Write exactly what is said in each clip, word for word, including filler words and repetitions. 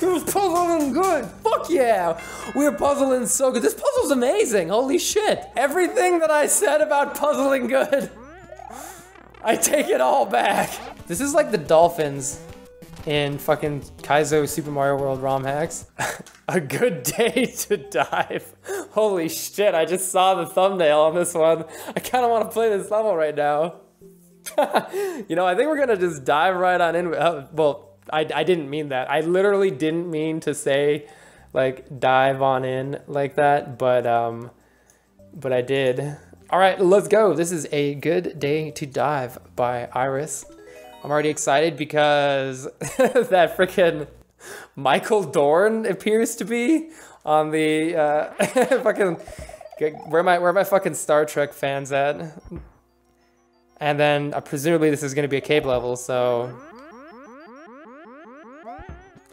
Who's puzzling good? Fuck yeah! We're puzzling so good. This puzzle's amazing. Holy shit. Everything that I said about puzzling good, I take it all back. This is like the dolphins in fucking Kaizo Super Mario World Rom Hacks. A Good Day to Dive. Holy shit, I just saw the thumbnail on this one. I kind of want to play this level right now. You know, I think we're gonna just dive right on in. Uh, well, I, I didn't mean that. I literally didn't mean to say, like, dive on in like that, but, um, but I did. All right, let's go. This is A Good Day to Dive by Iris. I'm already excited because that freaking Michael Dorn appears to be on the uh, fucking. Where my where my fucking Star Trek fans at? And then uh, presumably this is gonna be a cave level, so.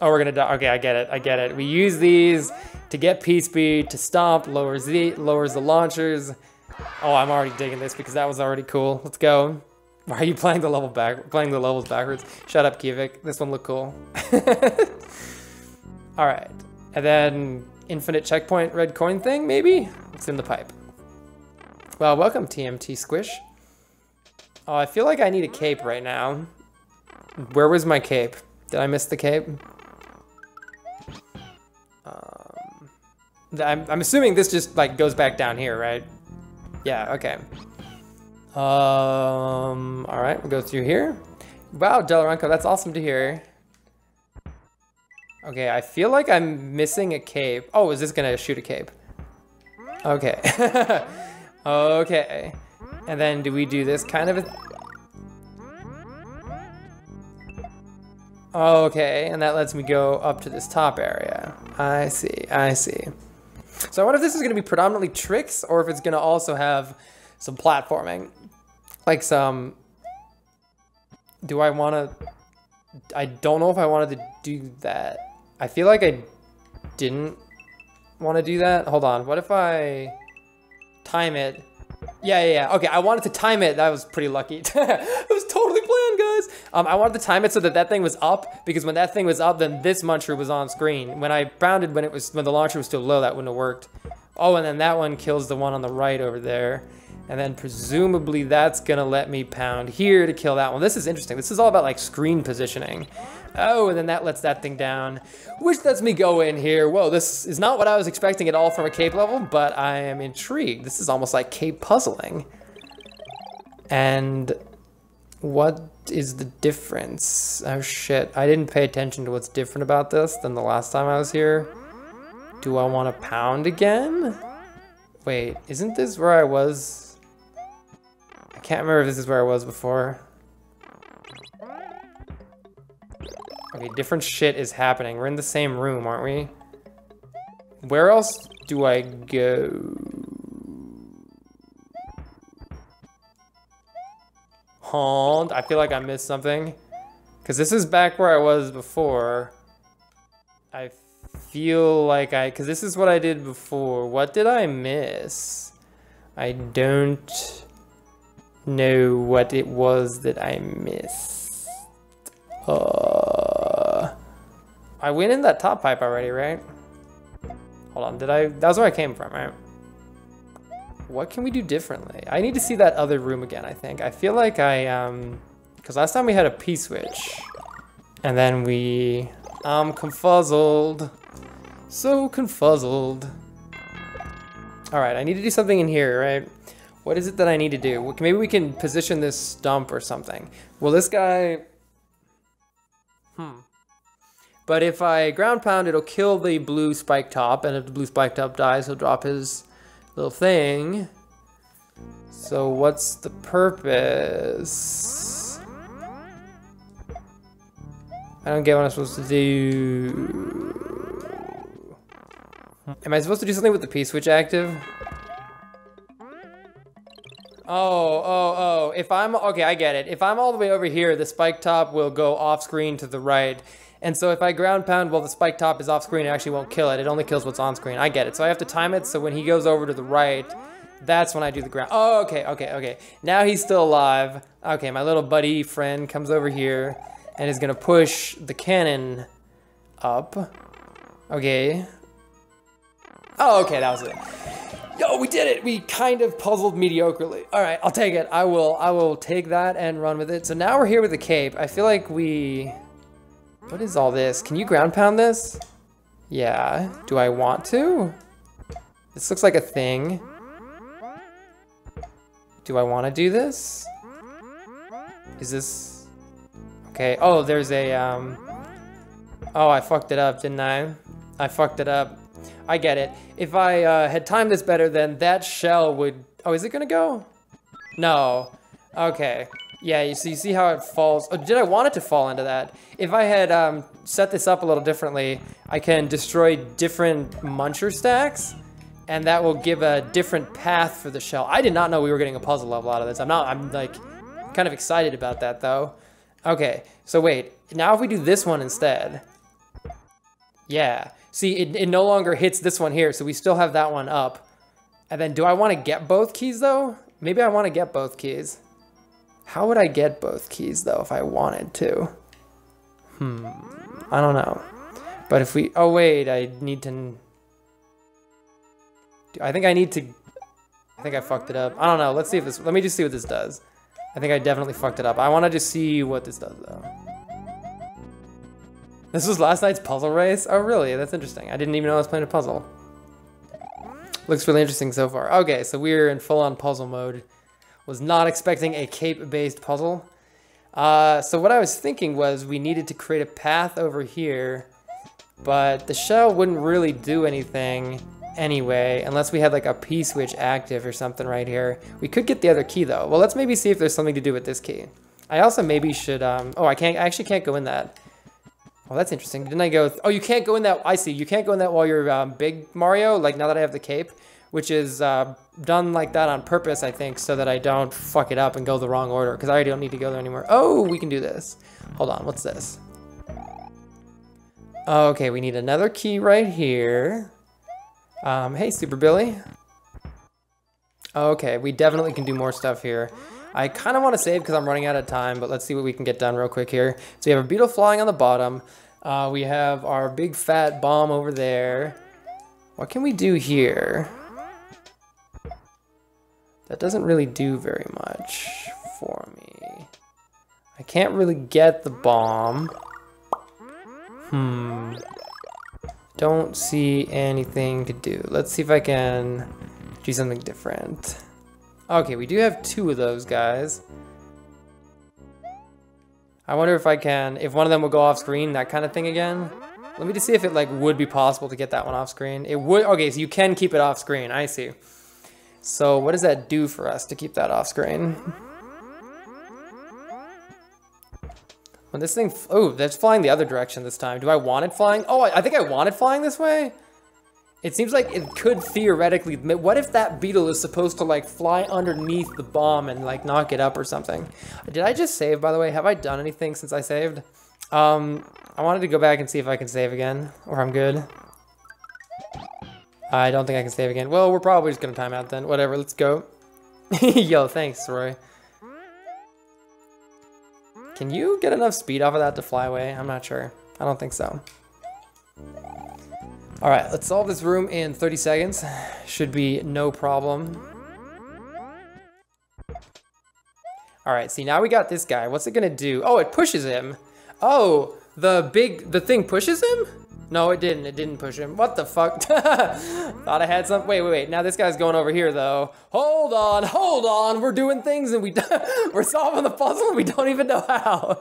Oh, we're gonna die. Okay, I get it. I get it. We use these to get P-speed, to stomp, lowers the lowers the launchers. Oh, I'm already digging this because that was already cool. Let's go. Why are you playing the level back? Playing the levels backwards? Shut up, Kivik. This one looked cool. All right, and then infinite checkpoint red coin thing maybe? It's in the pipe. Well, welcome T M T Squish. Oh, I feel like I need a cape right now. Where was my cape? Did I miss the cape? Um, I'm, I'm assuming this just like goes back down here, right? Yeah. Okay. Um, all right, we'll go through here. Wow, Delaranko, that's awesome to hear. Okay, I feel like I'm missing a cape. Oh, is this gonna shoot a cape? Okay. Okay. And then do we do this kind of a... Okay, and that lets me go up to this top area. I see, I see. So I wonder if this is gonna be predominantly tricks or if it's gonna also have some platforming. Like some... Do I wanna... I don't know if I wanted to do that. I feel like I didn't want to do that. Hold on, what if I time it? Yeah, yeah, yeah, okay, I wanted to time it. That was pretty lucky. It was totally planned, guys. Um, I wanted to time it so that that thing was up, because when that thing was up, then this muncher was on screen. When I bounded, when it was, when the launcher was still low, that wouldn't have worked. Oh, and then that one kills the one on the right over there. And then presumably that's gonna let me pound here to kill that one. This is interesting. This is all about like screen positioning. Oh, and then that lets that thing down, which lets me go in here. Whoa, this is not what I was expecting at all from a cape level, but I am intrigued. This is almost like cape puzzling. And what is the difference? Oh shit, I didn't pay attention to what's different about this than the last time I was here. Do I wanna pound again? Wait, isn't this where I was? I can't remember if this is where I was before. Okay, different shit is happening. We're in the same room, aren't we? Where else do I go? Hold, I feel like I missed something. Because this is back where I was before. I feel like I... Because this is what I did before. What did I miss? I don't... know what it was that I missed. Uh, I went in that top pipe already, right? Hold on, did I? That was where I came from, right? What can we do differently? I need to see that other room again, I think. I feel like I, um, because last time we had a P-switch. And then we, I'm confuzzled. So confuzzled. All right, I need to do something in here, right? What is it that I need to do? Maybe we can position this stump or something. Well, this guy... Hmm. But if I ground pound, it'll kill the blue spike top, and if the blue spike top dies, he'll drop his little thing. So what's the purpose? I don't get what I'm supposed to do. Am I supposed to do something with the P-switch active? Oh, oh, oh, if I'm, okay, I get it. If I'm all the way over here, the spike top will go off screen to the right. And so if I ground pound while the spike top is off screen, it actually won't kill it. It only kills what's on screen. I get it. So I have to time it so when he goes over to the right, that's when I do the ground. Oh, okay, okay, okay. Now he's still alive. Okay, my little buddy friend comes over here and is gonna push the cannon up. Okay. Oh, okay, that was it. Yo, we did it! We kind of puzzled mediocrely. All right, I'll take it. I will I will take that and run with it. So now we're here with the cape. I feel like we... What is all this? Can you ground pound this? Yeah. Do I want to? This looks like a thing. Do I want to do this? Is this... Okay. Oh, there's a... um. Oh, I fucked it up, didn't I? I fucked it up. I get it. If I uh, had timed this better, then that shell would... Oh, is it gonna go? No. Okay. Yeah, you see, you see how it falls. Oh, did I want it to fall into that? If I had um, set this up a little differently, I can destroy different muncher stacks, and that will give a different path for the shell. I did not know we were getting a puzzle level out of this. I'm not, I'm like, kind of excited about that though. Okay, so wait. Now if we do this one instead. Yeah. See, it, it no longer hits this one here, so we still have that one up. And then do I want to get both keys, though? Maybe I want to get both keys. How would I get both keys, though, if I wanted to? Hmm. I don't know. But if we... Oh, wait, I need to... I think I need to... I think I fucked it up. I don't know. Let's see if this... Let me just see what this does. I think I definitely fucked it up. I want to just see what this does, though. This was last night's puzzle race? Oh, really? That's interesting. I didn't even know I was playing a puzzle. Looks really interesting so far. Okay, so we're in full-on puzzle mode. Was not expecting a cape-based puzzle. Uh, so what I was thinking was we needed to create a path over here, but the shell wouldn't really do anything anyway, unless we had like a P-switch active or something right here. We could get the other key, though. Well, let's maybe see if there's something to do with this key. I also maybe should... Um, oh, I can't. I actually can't go in that. Well, that's interesting. Didn't I go... Th oh, you can't go in that... I see. You can't go in that while you're um, big Mario, like now that I have the cape, which is uh, done like that on purpose, I think, so that I don't fuck it up and go the wrong order, because I already don't need to go there anymore. Oh, we can do this. Hold on. What's this? Okay, we need another key right here. Um, hey, Super Billy. Okay, we definitely can do more stuff here. I kind of want to save because I'm running out of time, but let's see what we can get done real quick here. So we have a beetle flying on the bottom. Uh, we have our big fat bomb over there. What can we do here? That doesn't really do very much for me. I can't really get the bomb. Hmm. Don't see anything to do. Let's see if I can do something different. Okay, we do have two of those guys. I wonder if I can, if one of them will go off screen, that kind of thing again. Let me just see if it like would be possible to get that one off screen. It would, okay, so you can keep it off screen, I see. So what does that do for us to keep that off screen? When this thing, oh, that's flying the other direction this time. Do I want it flying? Oh, I, I think I want it flying this way. It seems like it could theoretically... What if that beetle is supposed to, like, fly underneath the bomb and, like, knock it up or something? Did I just save, by the way? Have I done anything since I saved? Um, I wanted to go back and see if I can save again, or I'm good. I don't think I can save again. Well, we're probably just gonna time out then. Whatever, let's go. Yo, thanks, Roy. Can you get enough speed off of that to fly away? I'm not sure. I don't think so. All right, let's solve this room in thirty seconds. Should be no problem. All right, see, now we got this guy. What's it gonna do? Oh, it pushes him. Oh, the big, the thing pushes him? No, it didn't, it didn't push him. What the fuck? Thought I had some, wait, wait, wait. Now this guy's going over here though. Hold on, hold on. We're doing things and we, we're solving the puzzle and we don't even know how.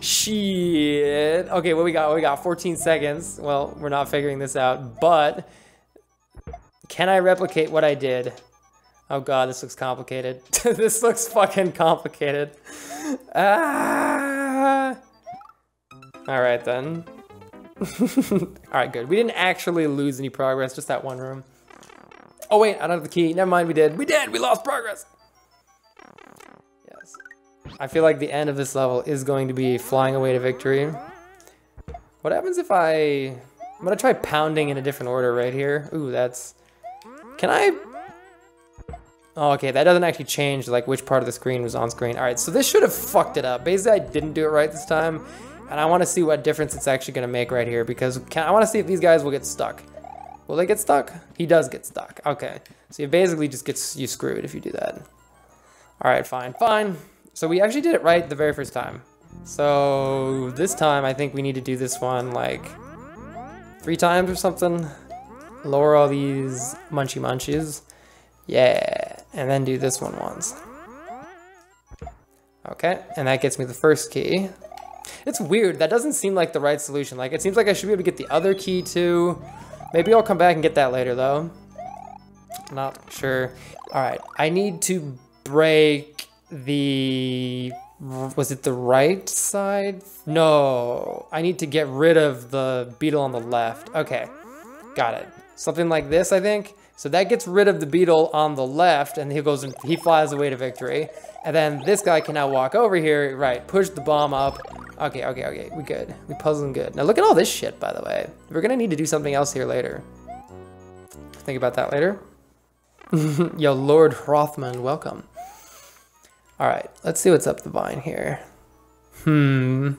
Shit. Okay, what we got? We got fourteen seconds. Well, we're not figuring this out, but can I replicate what I did? Oh god, this looks complicated. This looks fucking complicated. Ah. All right then. All right, good. We didn't actually lose any progress, just that one room. Oh wait, I don't have the key. Never mind, we did. We did. We lost progress. I feel like the end of this level is going to be flying away to victory. What happens if I... I'm gonna try pounding in a different order right here. Ooh, that's... Can I... Oh, okay, that doesn't actually change like which part of the screen was on screen. Alright, so this should have fucked it up. Basically, I didn't do it right this time. And I want to see what difference it's actually going to make right here, because can, I want to see if these guys will get stuck. Will they get stuck? He does get stuck. Okay. So you basically just gets you screwed if you do that. All right, fine, fine. So we actually did it right the very first time. So this time I think we need to do this one like three times or something. Lower all these munchy munchies. Yeah. And then do this one once. Okay. And that gets me the first key. It's weird. That doesn't seem like the right solution. Like, it seems like I should be able to get the other key too. Maybe I'll come back and get that later though. Not sure. All right. I need to break the... Was it the right side? No. I need to get rid of the beetle on the left. Okay. Got it. Something like this, I think. So that gets rid of the beetle on the left, and he goes and he flies away to victory. And then this guy can now walk over here. Right. Push the bomb up. Okay, okay, okay. We good. We puzzling good. Now look at all this shit, by the way. We're going to need to do something else here later. Think about that later. Yo, Lord Hrothman, welcome. All right, let's see what's up the vine here. Hmm.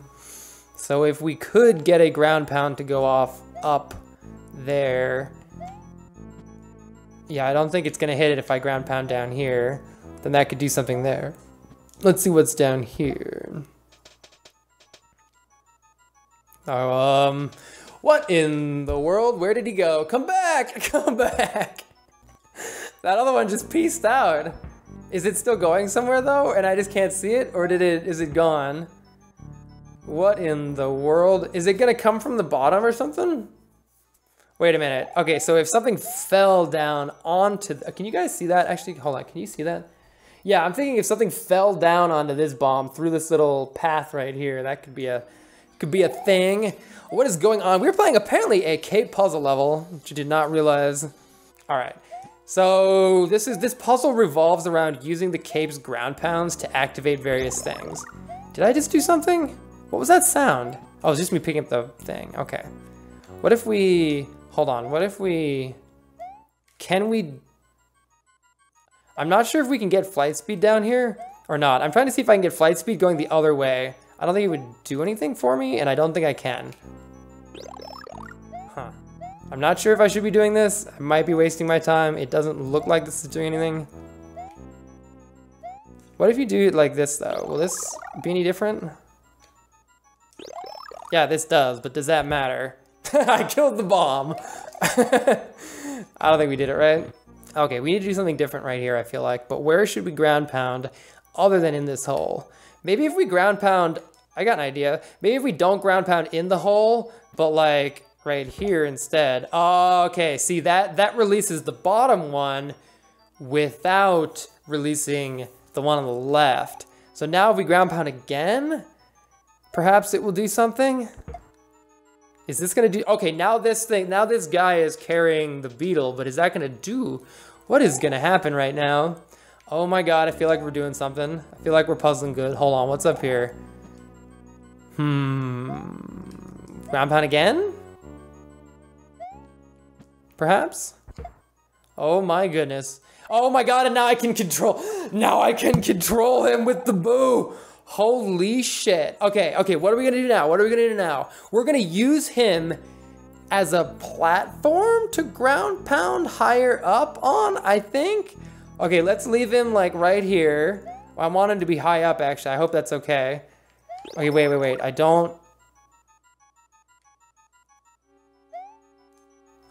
So if we could get a ground pound to go off up there. Yeah, I don't think it's gonna hit it if I ground pound down here. Then that could do something there. Let's see what's down here. Oh, um, what in the world? Where did he go? Come back, come back. That other one just peaced out. Is it still going somewhere though, and I just can't see it? Or did it, is it gone? What in the world? Is it gonna come from the bottom or something? Wait a minute. Okay, so if something fell down onto, the, can you guys see that? Actually, hold on, can you see that? Yeah, I'm thinking if something fell down onto this bomb through this little path right here, that could be a, could be a thing. What is going on? We were playing apparently a cake puzzle level, which I did not realize. All right. So this is this puzzle revolves around using the cape's ground pounds to activate various things. Did I just do something? What was that sound? Oh, it was just me picking up the thing. Okay. What if we, hold on, what if we, can we, I'm not sure if we can get flight speed down here or not. I'm trying to see if I can get flight speed going the other way. I don't think it would do anything for me, and I don't think I can. Huh. I'm not sure if I should be doing this. I might be wasting my time. It doesn't look like this is doing anything. What if you do it like this though? Will this be any different? Yeah, this does, but does that matter? I killed the bomb. I don't think we did it right. Okay, we need to do something different right here, I feel like, but where should we ground pound other than in this hole? Maybe if we ground pound, I got an idea. Maybe if we don't ground pound in the hole, but like, right here instead. Oh, okay, see that that releases the bottom one without releasing the one on the left. So now if we ground pound again, perhaps it will do something. Is this gonna do, okay, now this thing, now this guy is carrying the beetle, but is that gonna do, what is gonna happen right now? Oh my God, I feel like we're doing something. I feel like we're puzzling good. Hold on, what's up here? Hmm, ground pound again? Perhaps? Oh my goodness. Oh my God, and now I can control, now I can control him with the boo. Holy shit. Okay, okay, what are we gonna do now? What are we gonna do now? We're gonna use him as a platform to ground pound higher up on, I think. Okay, let's leave him like right here. I want him to be high up actually, I hope that's okay. Okay, wait, wait, wait, I don't.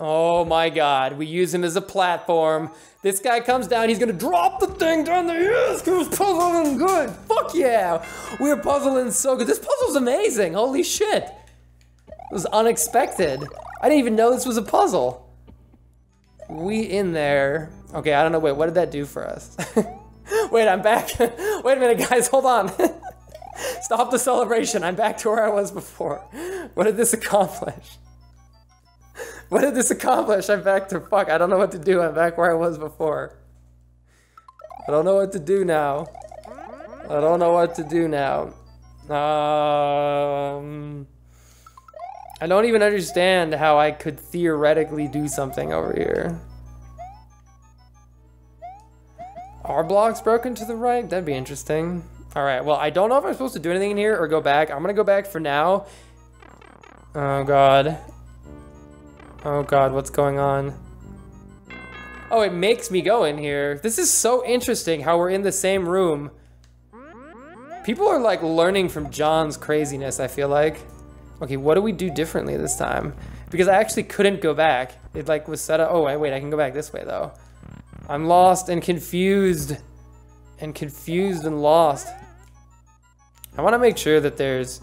Oh my God, we use him as a platform. This guy comes down, he's gonna drop the thing down there. Yes, cause puzzling good, fuck yeah. We're puzzling so good. This puzzle's amazing, holy shit. It was unexpected. I didn't even know this was a puzzle. We in there. Okay, I don't know, wait, what did that do for us? Wait, I'm back. Wait a minute guys, hold on. Stop the celebration, I'm back to where I was before. What did this accomplish? What did this accomplish? I'm back to fuck. I don't know what to do. I'm back where I was before. I don't know what to do now. I don't know what to do now. Um, I don't even understand how I could theoretically do something over here. Are blocks broken to the right? That'd be interesting. All right, well, I don't know if I'm supposed to do anything in here or go back. I'm gonna go back for now. Oh, God. Oh, God, what's going on? Oh, it makes me go in here. This is so interesting how we're in the same room. People are, like, learning from John's craziness, I feel like. Okay, what do we do differently this time? Because I actually couldn't go back. It, like, was set up. Oh, wait, wait, I can go back this way, though. I'm lost and confused. And confused and lost. I want to make sure that there's...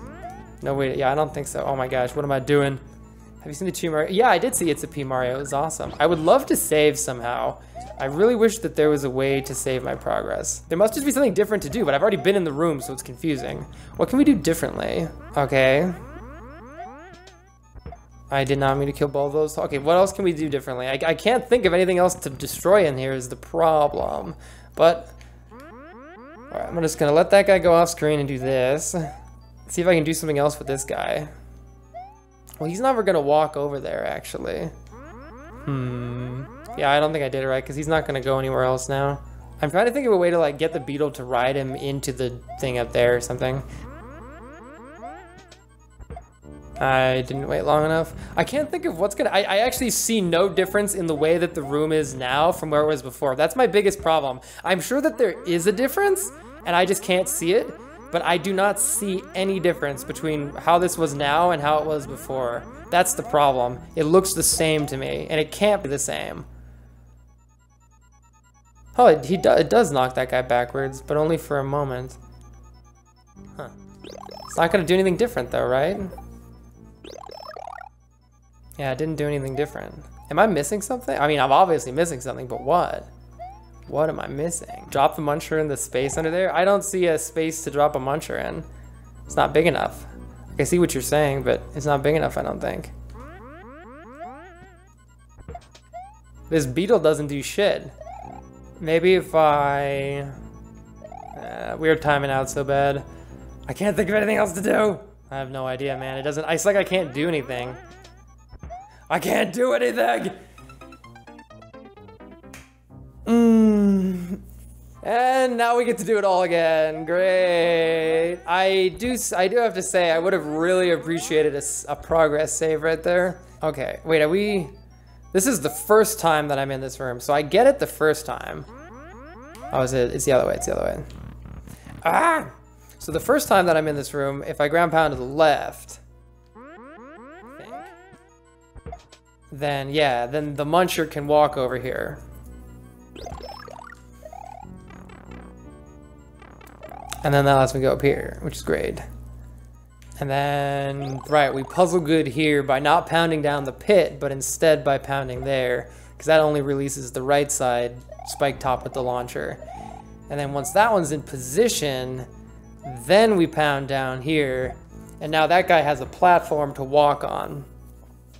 No, wait, yeah, I don't think so. Oh, my gosh, what am I doing? Have you seen the P Mario? Yeah, I did see It's a P Mario. It was awesome. I would love to save somehow. I really wish that there was a way to save my progress. There must just be something different to do, but I've already been in the room, so it's confusing. What can we do differently? Okay. I did not mean to kill both of those. Okay, what else can we do differently? I, I can't think of anything else to destroy in here is the problem. But, all right, I'm just gonna let that guy go off screen and do this. Let's see if I can do something else with this guy. Well, he's never gonna walk over there, actually. Hmm. Yeah, I don't think I did it right, because he's not gonna go anywhere else now. I'm trying to think of a way to, like, get the beetle to ride him into the thing up there or something. I didn't wait long enough. I can't think of what's gonna... I, I actually see no difference in the way that the room is now from where it was before. That's my biggest problem. I'm sure that there is a difference, and I just can't see it. But I do not see any difference between how this was now and how it was before. That's the problem. It looks the same to me, and it can't be the same. Oh, it, he do, it does knock that guy backwards, but only for a moment. Huh. It's not going to do anything different, though, right? Yeah, it didn't do anything different. Am I missing something? I mean, I'm obviously missing something, but what? What am I missing? Drop the muncher in the space under there? I don't see a space to drop a muncher in. It's not big enough. I see what you're saying, but it's not big enough, I don't think. This beetle doesn't do shit. Maybe if I... Uh, we are timing out so bad. I can't think of anything else to do. I have no idea, man. It doesn't... It's like I can't do anything. I can't do anything! Mm. And now we get to do it all again. Great. I do I do have to say I would have really appreciated a, a progress save right there. Okay, wait, are we... This is the first time that I'm in this room, so I get it the first time. Oh, is it? It's the other way, it's the other way. Ah! So the first time that I'm in this room, if I ground pound to the left, I think, then yeah, then the muncher can walk over here. And then that lets me go up here, which is great. And then, right, we puzzle good here by not pounding down the pit, but instead by pounding there, because that only releases the right side spike top with the launcher. And then once that one's in position, then we pound down here, and now that guy has a platform to walk on.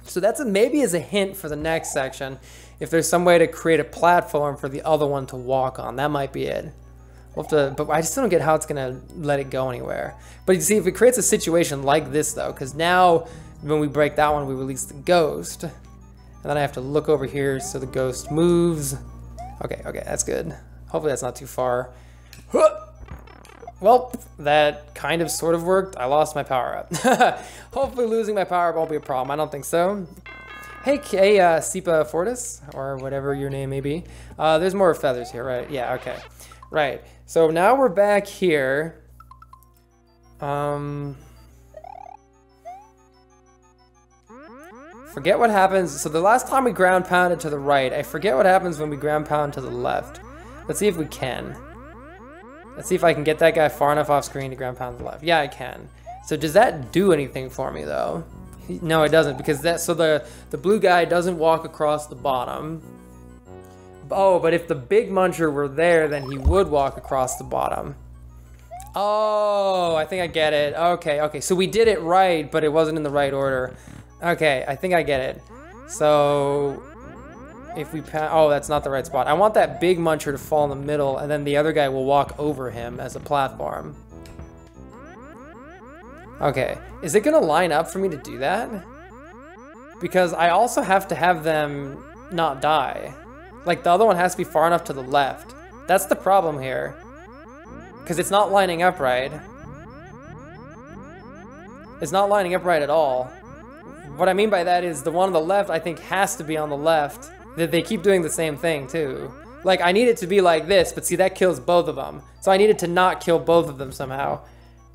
So that's a, maybe as a hint for the next section, if there's some way to create a platform for the other one to walk on, that might be it. We'll have to, but I just don't get how it's gonna let it go anywhere. But you see, if it creates a situation like this though, because now when we break that one, we release the ghost, and then I have to look over here so the ghost moves. Okay, okay, that's good. Hopefully that's not too far. Well, that kind of sort of worked. I lost my power up. Hopefully losing my power up won't be a problem. I don't think so. Hey, hey, uh, Sipa Fortis, or whatever your name may be. Uh, there's more feathers here, right? Yeah, okay, right. So now we're back here. Um, forget what happens. So the last time we ground pounded to the right, I forget what happens when we ground pound to the left. Let's see if we can. Let's see if I can get that guy far enough off screen to ground pound to the left. Yeah, I can. So does that do anything for me though? No, it doesn't, because that, so the, the blue guy doesn't walk across the bottom. Oh, but if the big muncher were there, then he would walk across the bottom. Oh, I think I get it. Okay, okay. So we did it right, but it wasn't in the right order. Okay, I think I get it. So if we pa- oh, that's not the right spot. I want that big muncher to fall in the middle, and then the other guy will walk over him as a platform. Okay. Is it going to line up for me to do that? Because I also have to have them not die. Like, the other one has to be far enough to the left. That's the problem here. Because it's not lining up right. It's not lining up right at all. What I mean by that is the one on the left, I think, has to be on the left. That they keep doing the same thing, too. Like, I need it to be like this, but see, that kills both of them. So I need it to not kill both of them somehow.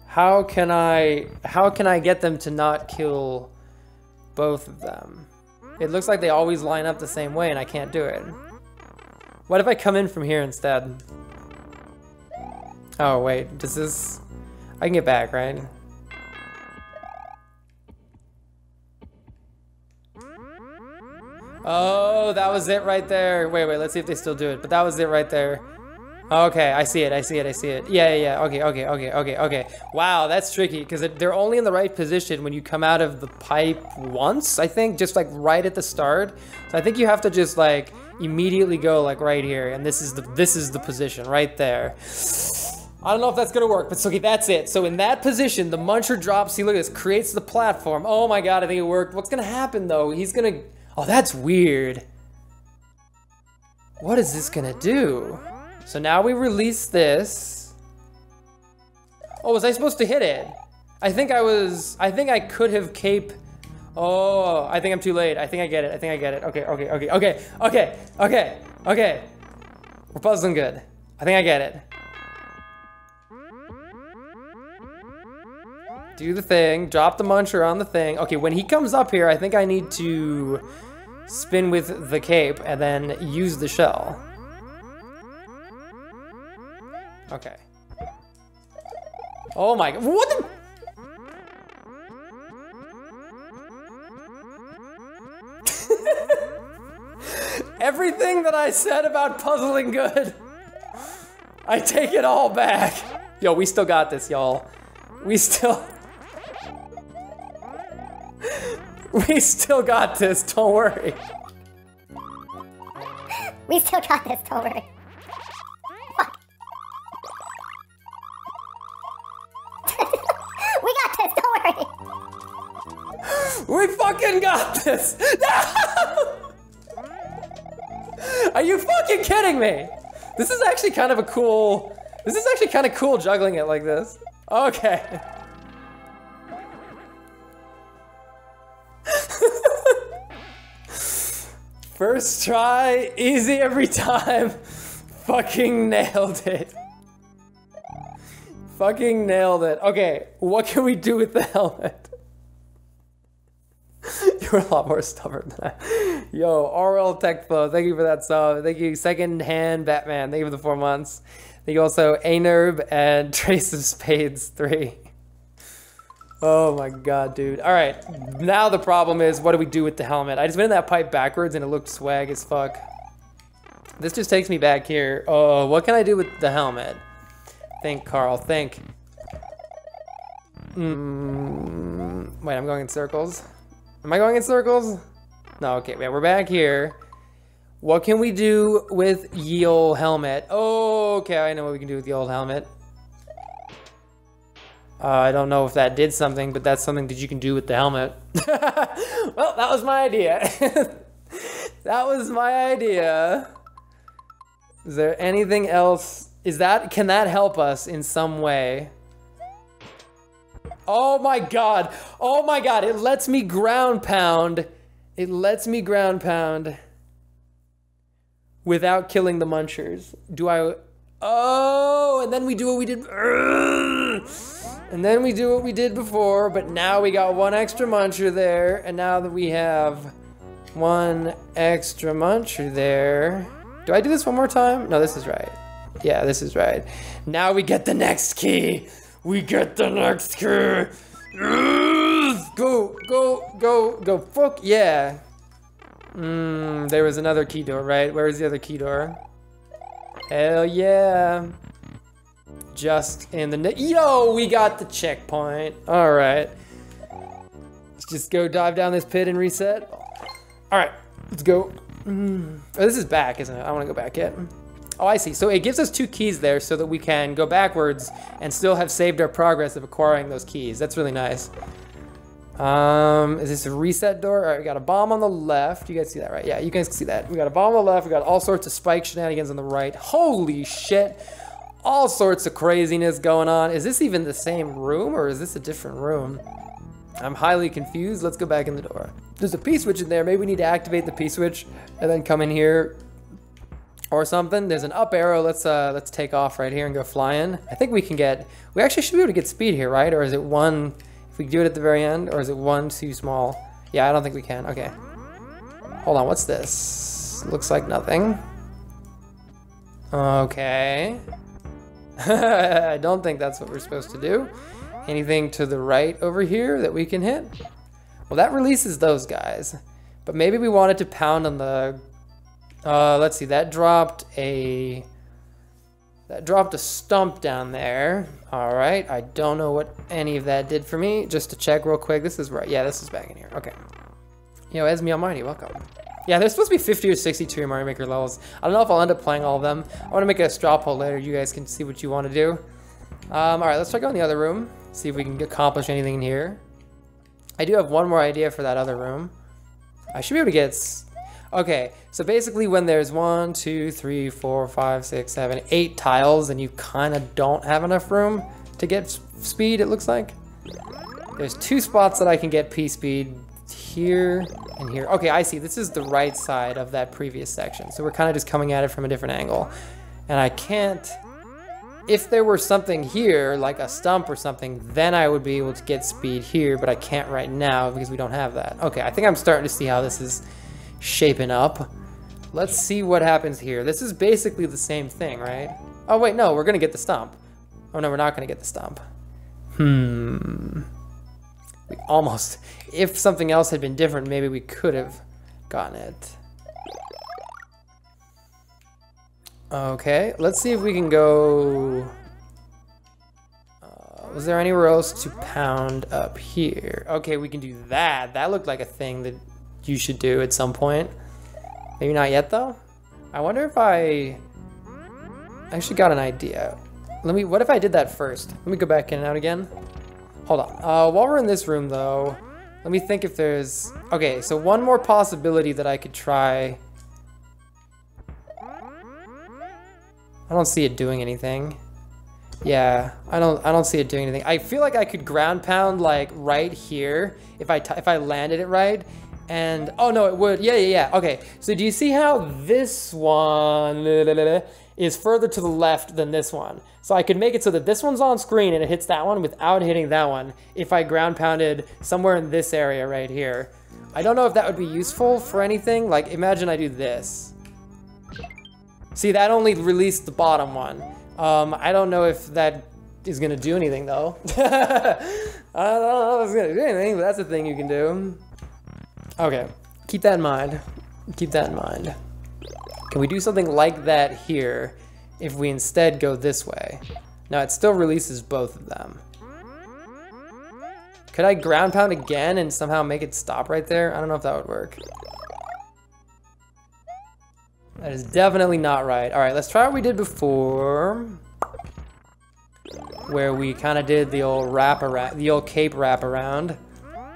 How can I... How can I get them to not kill both of them? It looks like they always line up the same way, and I can't do it. What if I come in from here instead? Oh, wait. Does this... I can get back, right? Oh, that was it right there. Wait, wait, let's see if they still do it. But that was it right there. Okay, I see it, I see it, I see it. Yeah, yeah, yeah. Okay, okay, okay, okay, okay. Wow, that's tricky, because they're only in the right position when you come out of the pipe once, I think, just like right at the start. So I think you have to just like immediately go like right here, and this is the this is the position right there. I don't know if that's gonna work, but so, okay, that's it. So in that position, the muncher drops, see, look at this, creates the platform. Oh my god, I think it worked. What's gonna happen though? He's gonna... Oh, that's weird. What is this gonna do? So now we release this. Oh, was I supposed to hit it? I think I was... I think I could have cape... Oh, I think I'm too late. I think I get it. I think I get it. Okay, okay, okay, okay, okay, okay, okay. We're puzzling good. I think I get it. Do the thing, drop the muncher on the thing. Okay, when he comes up here, I think I need to spin with the cape and then use the shell. Okay. Oh my god, what the? Everything that I said about puzzling good, I take it all back. Yo, we still got this, y'all. We still... We still got this, don't worry. We still got this, don't worry. Fuck. We got this, don't worry. We fucking got this! No! Are you fucking kidding me? This is actually kind of a cool... This is actually kind of cool juggling it like this. Okay. First try, easy every time. Fucking nailed it. Fucking nailed it. Okay, what can we do with the helmet? You're a lot more stubborn than I. Yo, R L Tech Flow, thank you for that sub. Thank you, Second Hand Batman. Thank you for the four months. Thank you also, Anerb and Trace of Spades three. Oh my god, dude. Alright, now the problem is, what do we do with the helmet? I just went in that pipe backwards and it looked swag as fuck. This just takes me back here. Oh, what can I do with the helmet? Think, Carl, think. Mm, wait, I'm going in circles. Am I going in circles? No, okay, wait, we're back here. What can we do with ye old helmet? Oh, okay, I know what we can do with the old helmet. Uh, I don't know if that did something, but that's something that you can do with the helmet. Well, that was my idea. That was my idea. Is there anything else? Is that, can that help us in some way? Oh my god. Oh my god, it lets me ground pound. It lets me ground pound. Without killing the munchers. Do I... Oh, and then we do what we did... And then we do what we did before, but now we got one extra muncher there, and now that we have one extra muncher there... Do I do this one more time? No, this is right. Yeah, this is right. Now we get the next key! We get the next key! Go, go, go, go, fuck yeah! Mmm, there was another key door, right? Where is the other key door? Hell yeah! Just in the ne- Yo, we got the checkpoint. Alright. Let's just go dive down this pit and reset. Alright, let's go. Mm. Oh, this is back, isn't it? I want to go back yet. Oh, I see. So it gives us two keys there so that we can go backwards and still have saved our progress of acquiring those keys. That's really nice. Um, is this a reset door? All right, we got a bomb on the left. You guys see that, right? Yeah, you guys can see that. We got a bomb on the left. We got all sorts of spike shenanigans on the right. Holy shit. all sorts of craziness going on. Is this even the same room or is this a different room? I'm highly confused. Let's go back in the door. There's a P-switch in there. Maybe we need to activate the P-switch and then come in here or something. There's an up arrow. Let's uh, let's take off right here and go flying. I think we can get, we actually should be able to get speed here, right? Or is it one, if we do it at the very end, or is it one too small? Yeah, I don't think we can. Okay. Hold on, what's this? Looks like nothing. Okay. I don't think that's what we're supposed to do. Anything to the right over here that we can hit? Well, that releases those guys. But maybe we wanted to pound on the... Uh, let's see, that dropped a... That dropped a stump down there. All right, I don't know what any of that did for me. Just to check real quick, this is right. Yeah, this is back in here, okay. Yo, Esme Almighty, welcome. Yeah, there's supposed to be fifty or sixty-two Mario Maker levels. I don't know if I'll end up playing all of them. I want to make a straw poll later. You guys can see what you want to do. Um, all right, let's try going in the other room. See if we can accomplish anything in here. I do have one more idea for that other room. I should be able to get... Okay, so basically when there's one, two, three, four, five, six, seven, eight tiles and you kind of don't have enough room to get speed, it looks like. There's two spots that I can get P-speed. Here and here. Okay, I see. This is the right side of that previous section. So we're kind of just coming at it from a different angle. And I can't... If there were something here, like a stump or something, then I would be able to get speed here, but I can't right now because we don't have that. Okay, I think I'm starting to see how this is shaping up. Let's see what happens here. This is basically the same thing, right? Oh, wait, no, we're going to get the stump. Oh, no, we're not going to get the stump. Hmm... We almost. If something else had been different, maybe we could have gotten it. Okay, let's see if we can go... Uh, was there anywhere else to pound up here? Okay, we can do that. That looked like a thing that you should do at some point. Maybe not yet, though. I wonder if I... I actually got an idea. Let me. What if I did that first? Let me go back in and out again. Hold on. Uh, while we're in this room, though, let me think if there's... Okay, so one more possibility that I could try... I don't see it doing anything. Yeah, I don't I don't see it doing anything. I feel like I could ground pound, like, right here, if I, t if I landed it right, and... Oh, no, it would. Yeah, yeah, yeah. Okay, so do you see how this one... is further to the left than this one. So I could make it so that this one's on screen and it hits that one without hitting that one if I ground pounded somewhere in this area right here. I don't know if that would be useful for anything. Like, imagine I do this. See, that only released the bottom one. Um, I don't know if that is gonna do anything though. I don't know if it's gonna do anything, but that's a thing you can do. Okay, keep that in mind. Keep that in mind. Can we do something like that here if we instead go this way? Now it still releases both of them. Could I ground pound again and somehow make it stop right there? I don't know if that would work. That is definitely not right. All right, let's try what we did before, where we kind of did the old wrap around, the old cape wrap around. I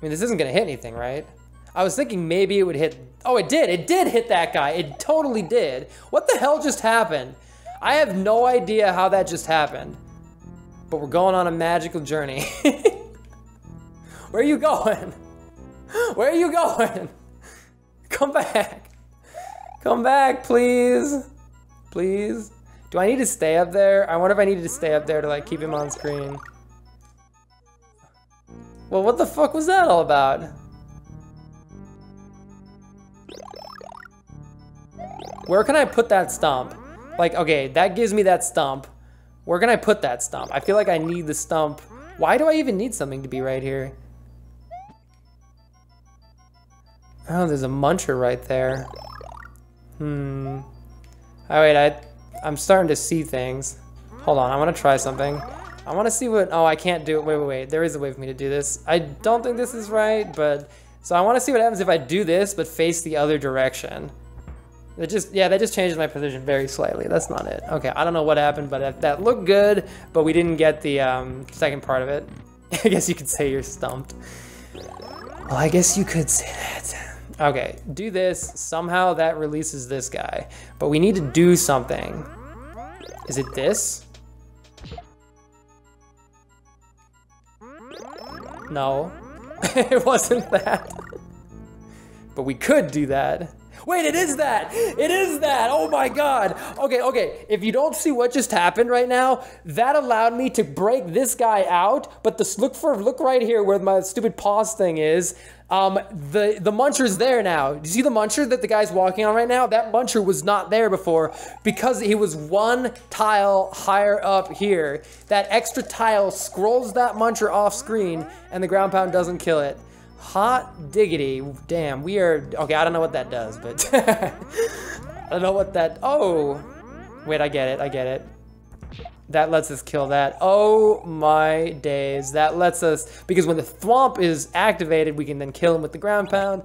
mean, this isn't gonna hit anything, right? I was thinking maybe it would hit... Oh, it did. It did hit that guy. It totally did. What the hell just happened? I have no idea how that just happened. But we're going on a magical journey. Where are you going? Where are you going? Come back. Come back, please. Please. Do I need to stay up there? I wonder if I needed to stay up there to, like, keep him on screen. Well, what the fuck was that all about? Where can I put that stump? Like, okay, that gives me that stump. Where can I put that stump? I feel like I need the stump. Why do I even need something to be right here? Oh, there's a muncher right there. Hmm. Oh, wait, I, I'm starting to see things. Hold on, I want to try something. I want to see what... Oh, I can't do it. Wait, wait, wait. There is a way for me to do this. I don't think this is right, but... So I want to see what happens if I do this, but face the other direction. It just, yeah, that just changes my position very slightly. That's not it. Okay, I don't know what happened, but that, that looked good, but we didn't get the um, second part of it. I guess you could say you're stumped. Well, I guess you could say that. Okay, do this. Somehow that releases this guy, but we need to do something. Is it this? No. It wasn't that. But we could do that. Wait, it is that! It is that! Oh my god! Okay, okay, if you don't see what just happened right now, that allowed me to break this guy out, but this look for look right here where my stupid pause thing is, um, the, the muncher's there now. Do you see the muncher that the guy's walking on right now? That muncher was not there before because he was one tile higher up here. That extra tile scrolls that muncher off screen and the ground pound doesn't kill it. Hot diggity. Damn, we are... Okay, I don't know what that does, but... I don't know what that... Oh! Wait, I get it, I get it. That lets us kill that. Oh my days. That lets us... Because when the thwomp is activated, we can then kill him with the ground pound.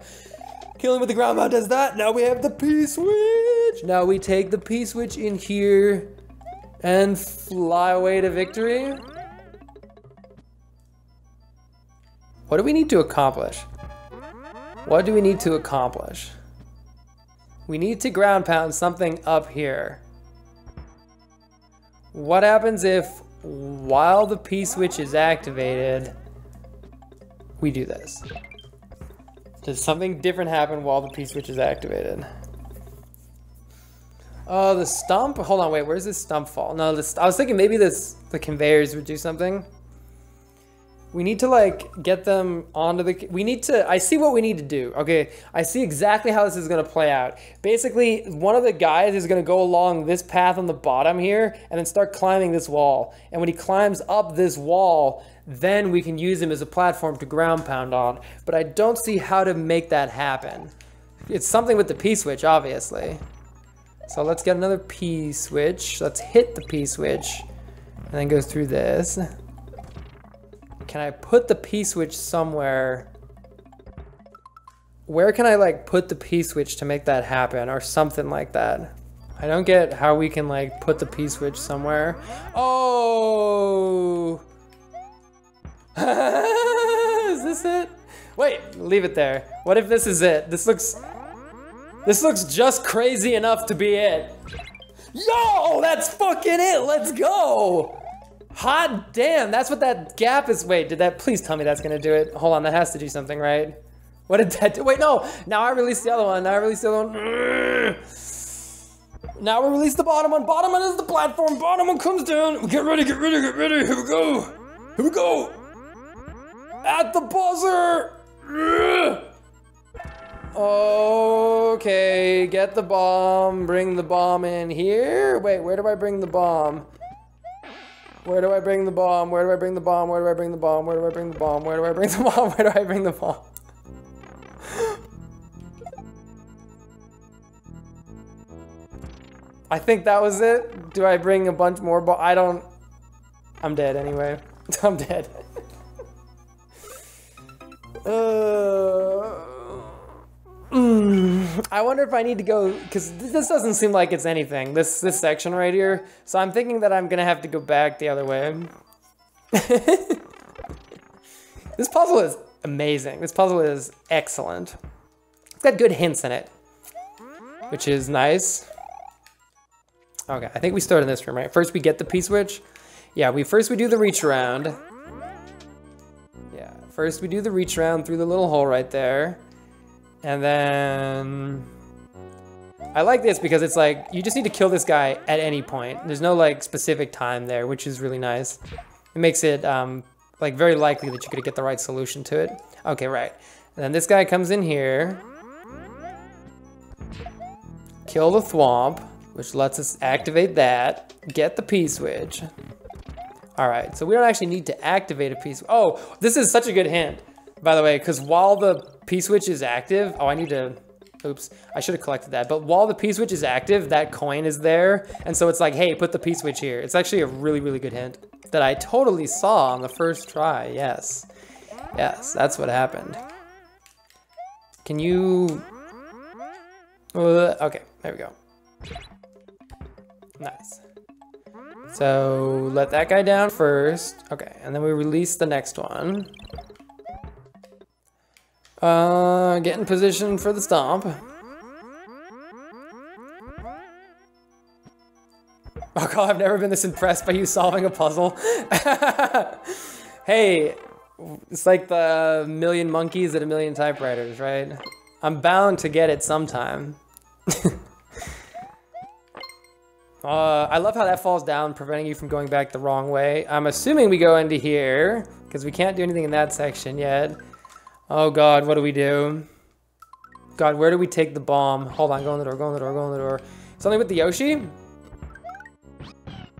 Kill him with the ground pound does that. Now we have the P-switch! Now we take the P-switch in here and fly away to victory. What do we need to accomplish? What do we need to accomplish? We need to ground pound something up here. What happens if, while the P-switch is activated, we do this? Does something different happen while the P-switch is activated? Oh, uh, the stump? Hold on, wait, where does this stump fall? No, this, I was thinking maybe this the conveyors would do something. We need to like get them onto the, we need to, I see what we need to do. Okay, I see exactly how this is gonna play out. Basically, one of the guys is gonna go along this path on the bottom here and then start climbing this wall. And when he climbs up this wall, then we can use him as a platform to ground pound on. But I don't see how to make that happen. It's something with the P-switch, obviously. So let's get another P-switch. Let's hit the P-switch and then go through this. Can I put the P-switch somewhere? Where can I like put the P-switch to make that happen or something like that? I don't get how we can like put the P-switch somewhere. Oh! Is this it? Wait, leave it there. What if this is it? This looks, this looks just crazy enough to be it. Yo, that's fucking it, let's go! Hot damn, that's what that gap is. Wait, did that, please tell me that's gonna do it. Hold on, that has to do something, right? What did that do? Wait, no, now I release the other one, now I release the other one. Now we release the bottom one, bottom one is the platform, bottom one comes down. Get ready, get ready, get ready, here we go. Here we go. At the buzzer. Okay, get the bomb, bring the bomb in here. Wait, where do I bring the bomb? Where do I bring the bomb? Where do I bring the bomb? Where do I bring the bomb? Where do I bring the bomb? Where do I bring the bomb? Where do I bring the bomb? I think that was it. Do I bring a bunch more bomb? I don't... I'm dead anyway. I'm dead. uh... Mm, I wonder if I need to go, because this doesn't seem like it's anything, this this section right here. So I'm thinking that I'm going to have to go back the other way. This puzzle is amazing. This puzzle is excellent. It's got good hints in it, which is nice. Okay, I think we start in this room, right? First we get the P-switch. Yeah, we first we do the reach around. Yeah, first we do the reach around through the little hole right there. And then, I like this because it's like, you just need to kill this guy at any point. There's no like specific time there, which is really nice. It makes it um, like very likely that you're gonna get the right solution to it. Okay, right. And then this guy comes in here. Kill the thwomp, which lets us activate that. Get the P-switch. All right, so we don't actually need to activate a P-switch. Oh, this is such a good hint, by the way, because while the P-switch is active. Oh, I need to, oops, I should have collected that. But while the P-switch is active, that coin is there. And so it's like, hey, put the P-switch here. It's actually a really, really good hint that I totally saw on the first try. Yes. Yes, that's what happened. Can you, uh, okay, there we go. Nice. So let that guy down first. Okay, and then we release the next one. Uh, get in position for the stomp. Oh Bro, I've never been this impressed by you solving a puzzle. Hey, it's like the million monkeys at a million typewriters, right? I'm bound to get it sometime. uh, I love how that falls down, preventing you from going back the wrong way. I'm assuming we go into here, because we can't do anything in that section yet. Oh God, what do we do? God, where do we take the bomb? Hold on, go in the door, go in the door, go in the door. Something with the Yoshi?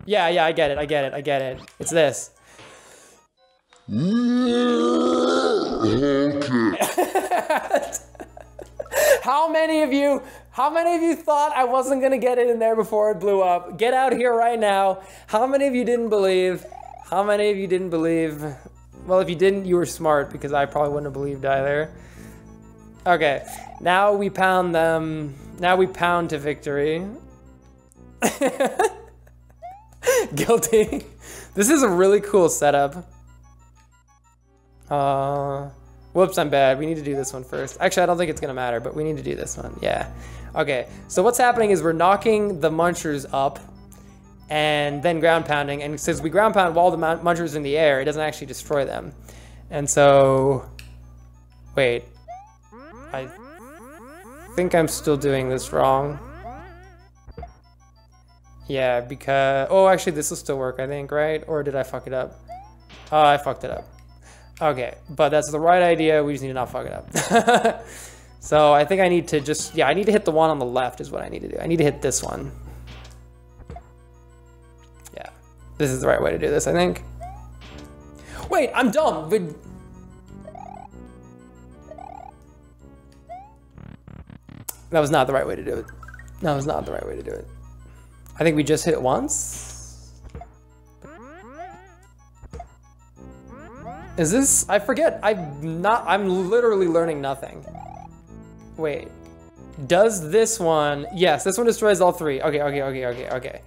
Yeah, yeah, I get it, I get it, I get it. It's this. How many of you, how many of you thought I wasn't gonna get it in there before it blew up? Get out here right now. How many of you didn't believe? How many of you didn't believe? Well, if you didn't, you were smart, because I probably wouldn't have believed either. Okay, now we pound them. Now we pound to victory. Guilty. This is a really cool setup. Uh, whoops, I'm bad. We need to do this one first. Actually, I don't think it's gonna matter, but we need to do this one. Yeah. Okay, so what's happening is we're knocking the munchers up and then ground pounding. And since we ground pound while the munchers are in the air, it doesn't actually destroy them. And so, wait. I think I'm still doing this wrong. Yeah, because... Oh, actually, this will still work, I think, right? Or did I fuck it up? Oh, I fucked it up. Okay, but that's the right idea. We just need to not fuck it up. So I think I need to just... Yeah, I need to hit the one on the left is what I need to do. I need to hit this one. Yeah, this is the right way to do this, I think. Wait, I'm dumb. But... That was not the right way to do it. That was not the right way to do it. I think we just hit it once. Is this? I forget. I'm not. I'm literally learning nothing. Wait. Does this one? Yes, this one destroys all three. Okay, okay, okay, okay, okay.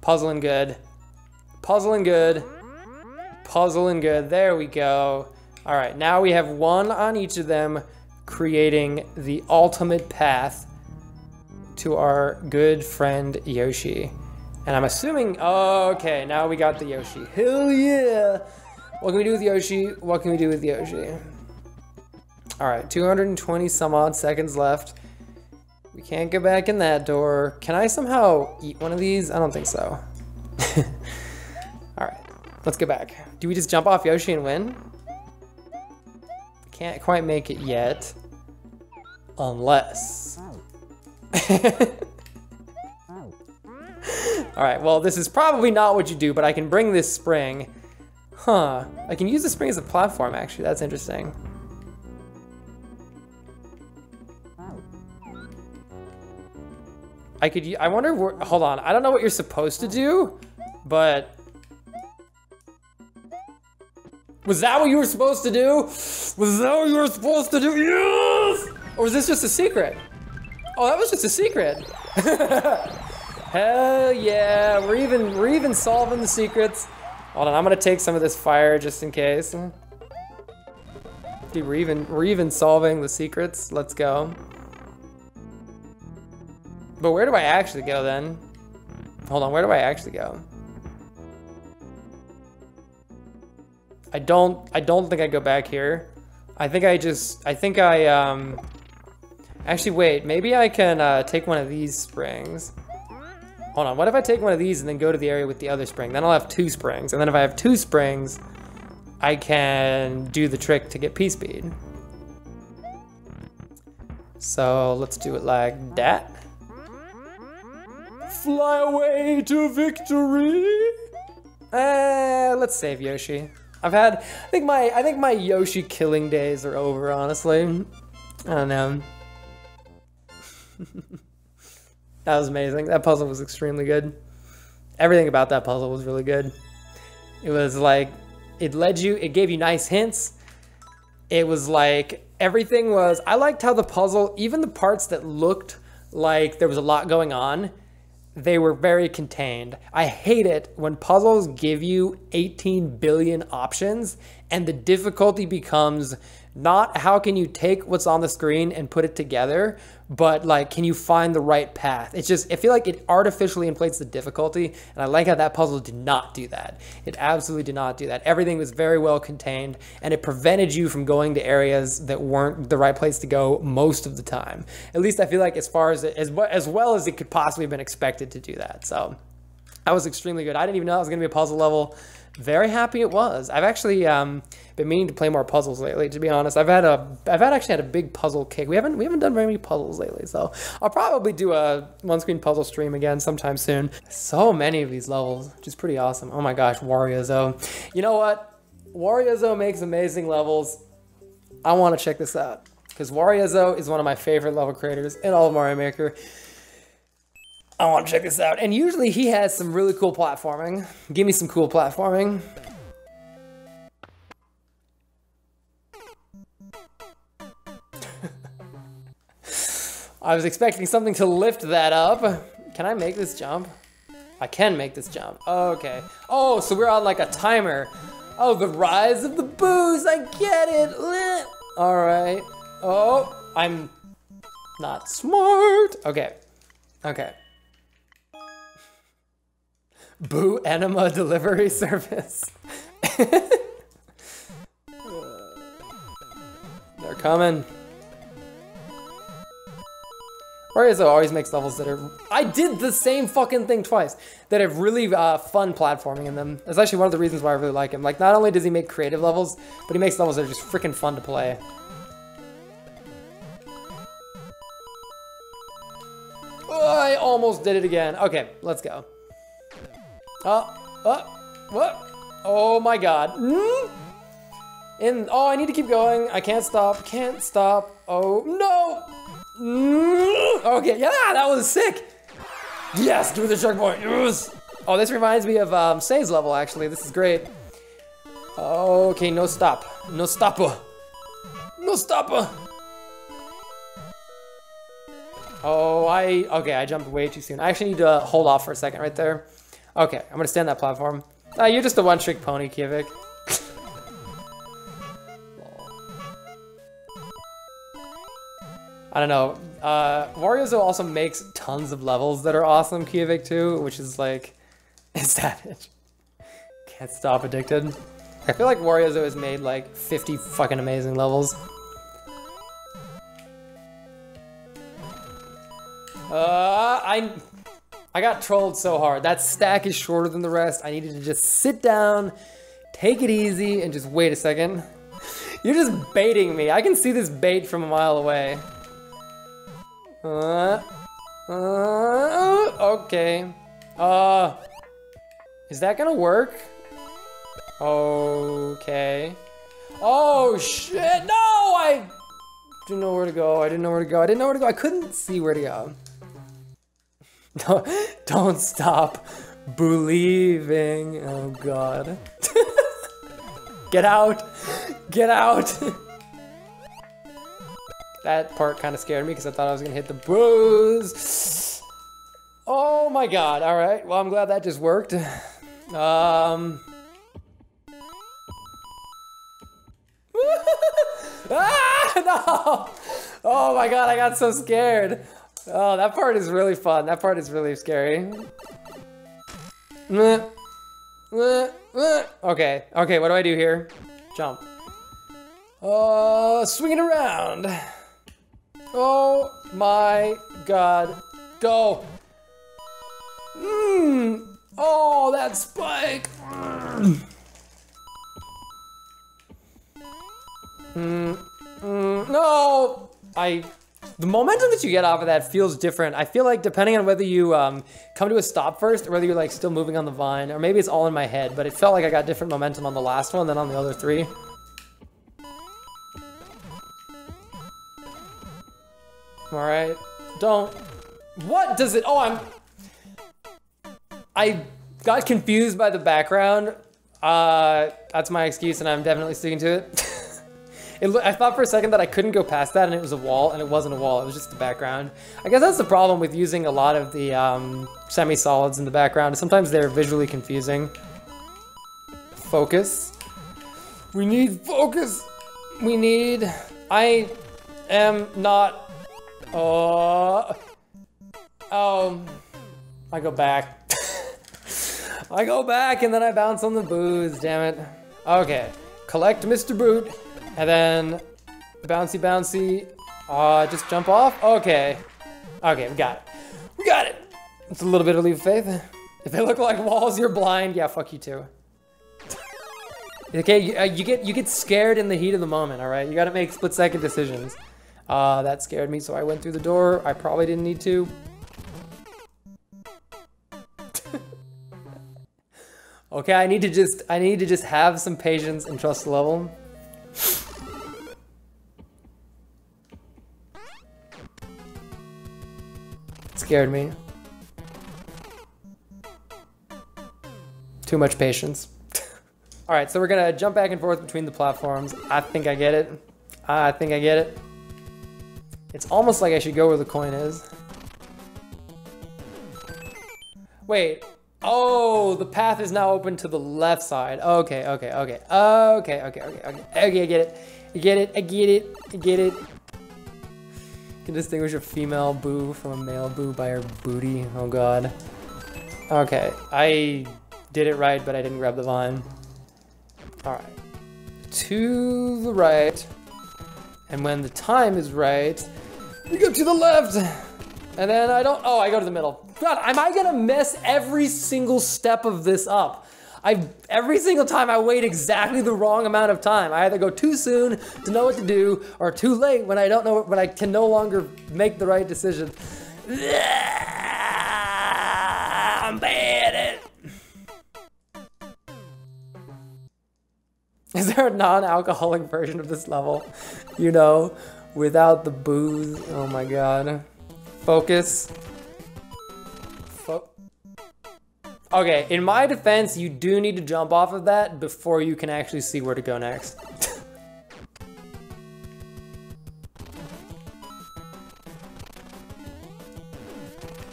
Puzzling good. Puzzling good. Puzzling good. There we go. All right. Now we have one on each of them, creating the ultimate path to our good friend Yoshi. And I'm assuming, oh, okay, now we got the Yoshi. Hell yeah! What can we do with Yoshi? What can we do with Yoshi? All right, two hundred twenty some odd seconds left. We can't go back in that door. Can I somehow eat one of these? I don't think so. All right, let's go back. Do we just jump off Yoshi and win? Can't quite make it yet, unless. All right, well, this is probably not what you do, but I can bring this spring. Huh, I can use the spring as a platform, actually. That's interesting. I could, I wonder, where, hold on. I don't know what you're supposed to do, but was that what you were supposed to do? Was that what you were supposed to do? Yes! Or was this just a secret? Oh, that was just a secret. Hell yeah, we're even, we're even solving the secrets. Hold on, I'm gonna take some of this fire just in case. Dude, we're even, we're even solving the secrets. Let's go. But where do I actually go then? Hold on, where do I actually go? I don't, I don't think I go back here. I think I just, I think I, um, actually wait, maybe I can uh, take one of these springs. Hold on, what if I take one of these and then go to the area with the other spring? Then I'll have two springs, and then if I have two springs, I can do the trick to get P-Speed. So let's do it like that. Fly away to victory! Uh, let's save Yoshi. I've had, I think my, I think my Yoshi killing days are over, honestly. I don't know. That was amazing. That puzzle was extremely good. Everything about that puzzle was really good. It was like, it led you, it gave you nice hints. It was like, everything was, I liked how the puzzle, even the parts that looked like there was a lot going on, they were very contained. I hate it when puzzles give you eighteen billion options and the difficulty becomes Not how can you take what's on the screen and put it together, but like, can you find the right path? It's just, I feel like it artificially inflates the difficulty, and I like how that puzzle did not do that. It absolutely did not do that. Everything was very well contained, and it prevented you from going to areas that weren't the right place to go most of the time. At least I feel like as far as, it, as, as well as it could possibly have been expected to do that. So that was extremely good. I didn't even know that was gonna be a puzzle level. Very happy it was. I've actually um, been meaning to play more puzzles lately. To be honest, I've had a, I've had actually had a big puzzle kick. We haven't, we haven't done very many puzzles lately, so I'll probably do a one-screen puzzle stream again sometime soon. So many of these levels, which is pretty awesome. Oh my gosh, Wariozo. You know what? Wariozo makes amazing levels. I want to check this out because Wariozo is one of my favorite level creators in all of Mario Maker. I want to check this out. And usually he has some really cool platforming. Give me some cool platforming. I was expecting something to lift that up. Can I make this jump? I can make this jump. Okay. Oh, so we're on like a timer. Oh, the Rise of the Boos. I get it. All right. Oh, I'm not smart. Okay. Okay. Boo Enema delivery service. They're coming. Wariozo always makes levels that are... I did the same fucking thing twice. That have really uh, fun platforming in them. That's actually one of the reasons why I really like him. Like, not only does he make creative levels, but he makes levels that are just freaking fun to play. Oh, I almost did it again. Okay, let's go. Oh, oh, what? Oh my God. Mm? And oh, I need to keep going. I can't stop, can't stop. Oh, no. Mm? Okay, yeah, that was sick. Yes, give me the checkpoint. Yes. Oh, this reminds me of um, Say's level, actually. This is great. Okay, no stop. No stopper. No stopper. Oh, I, okay, I jumped way too soon. I actually need to hold off for a second right there. Okay, I'm gonna stand that platform. Ah, you're just a one-trick pony, Kivik. I don't know. Uh, Wariozo also makes tons of levels that are awesome, Kivik, too, which is like... It's savage. Can't stop addicted. I feel like Wariozo has made like fifty fucking amazing levels. Uh, I... I got trolled so hard. That stack is shorter than the rest. I needed to just sit down, take it easy, and just wait a second. You're just baiting me. I can see this bait from a mile away. Uh, uh, okay. Uh, is that gonna work? Okay. Oh shit, no! I didn't know where to go. I didn't know where to go. I didn't know where to go. I couldn't see where to go. Don't, don't stop believing. Oh God. Get out. Get out. That part kind of scared me because I thought I was going to hit the booze. Oh my God. All right. Well, I'm glad that just worked. Um. Ah, no. Oh my God. I got so scared. Oh, that part is really fun. That part is really scary. Okay, okay, what do I do here? Jump. Oh, swing it around. Oh my God. Go. Mmm. Oh, that spike. Mm. Mm. No. I... The momentum that you get off of that feels different. I feel like depending on whether you um, come to a stop first or whether you're like still moving on the vine, or maybe it's all in my head, but it felt like I got different momentum on the last one than on the other three. All right, don't. What does it, oh, I'm, I got confused by the background. Uh, that's my excuse and I'm definitely sticking to it. It, I thought for a second that I couldn't go past that and it was a wall, and it wasn't a wall, it was just the background. I guess that's the problem with using a lot of the um, semi-solids in the background. Sometimes they're visually confusing. Focus. We need focus! we need. I am not. Oh. Um. I go back. I go back and then I bounce on the booze. Damn it. Okay. Collect Mister Boot and then bouncy bouncy. Uh, just jump off. Okay. Okay, we got it. We got it. It's a little bit of leap of faith. If they look like walls, you're blind. Yeah, fuck you too. Okay, you, uh, you get you get scared in the heat of the moment, all right? You gotta make split-second decisions. Uh, that scared me, so I went through the door. I probably didn't need to. Okay, I need to just I need to just have some patience and trust the level. It scared me. Too much patience. All right, so we're gonna jump back and forth between the platforms. I think I get it. I think I get it. It's almost like I should go where the coin is. Wait. Oh, the path is now open to the left side. Okay, okay, okay. Okay, okay, okay, okay. Okay, I get it. I get it. I get it. I get it. You can distinguish a female boo from a male boo by her booty. Oh, God. Okay, I did it right, but I didn't grab the vine. All right, to the right, and when the time is right, we go to the left, and then I don't, oh, I go to the middle. God, am I gonna mess every single step of this up? I every single time I wait exactly the wrong amount of time. I either go too soon to know what to do, or too late when I don't know, when I can no longer make the right decision. I'm bad at it. Is there a non-alcoholic version of this level? You know, without the booze. Oh my god. Focus. Fo okay, in my defense, you do need to jump off of that before you can actually see where to go next.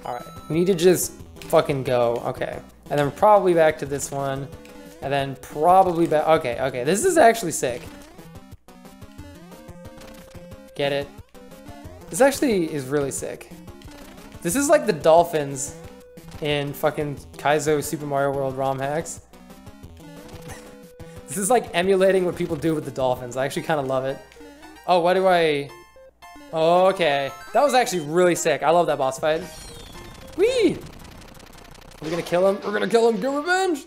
Alright, we need to just fucking go. Okay. And then we're probably back to this one. And then probably back. Okay, okay, this is actually sick. Get it? This actually is really sick. This is like the dolphins in fucking Kaizo Super Mario World Rom Hacks. This is like emulating what people do with the dolphins. I actually kind of love it. Oh, why do I... Okay, that was actually really sick. I love that boss fight. Whee! Are we gonna kill him? We're gonna kill him, get revenge!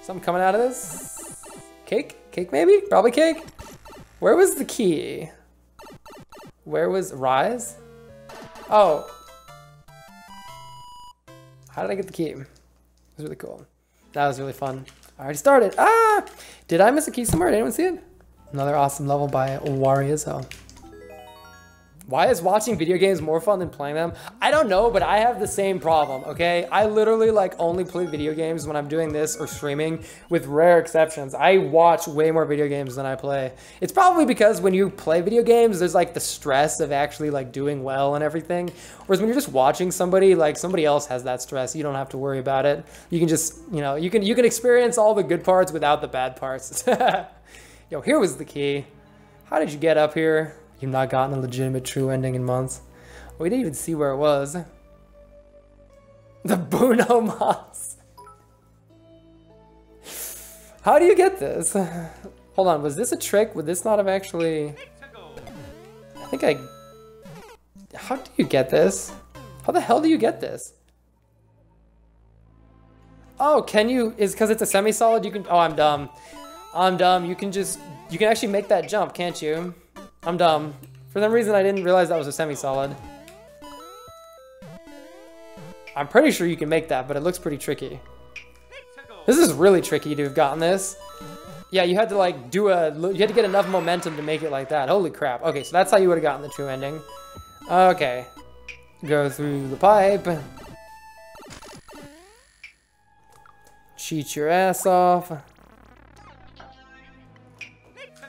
Something coming out of this? Cake? Cake maybe? Probably cake? Where was the key? Where was Rise? Oh. How did I get the key? It was really cool. That was really fun. I already started. Ah! Did I miss a key somewhere? Did anyone see it? Another awesome level by Wariozo. Why is watching video games more fun than playing them? I don't know, but I have the same problem, okay? I literally like only play video games when I'm doing this or streaming, with rare exceptions. I watch way more video games than I play. It's probably because when you play video games, there's like the stress of actually like doing well and everything. Whereas when you're just watching somebody, like somebody else has that stress. You don't have to worry about it. You can just, you know, you can, you can experience all the good parts without the bad parts. Yo, here was the key. How did you get up here? You've not gotten a legitimate true ending in months. We didn't even see where it was. The Buno Moss. How do you get this? Hold on, was this a trick? Would this not have actually... I think I... How do you get this? How the hell do you get this? Oh, can you... Is because it's a semi-solid, you can... Oh, I'm dumb. I'm dumb. You can just... You can actually make that jump, can't you? I'm dumb. For some reason, I didn't realize that was a semi-solid. I'm pretty sure you can make that, but it looks pretty tricky. This is really tricky to have gotten this. Yeah, you had to like do a... You had to get enough momentum to make it like that. Holy crap. Okay, so that's how you would have gotten the true ending. Okay. Go through the pipe. Cheat your ass off.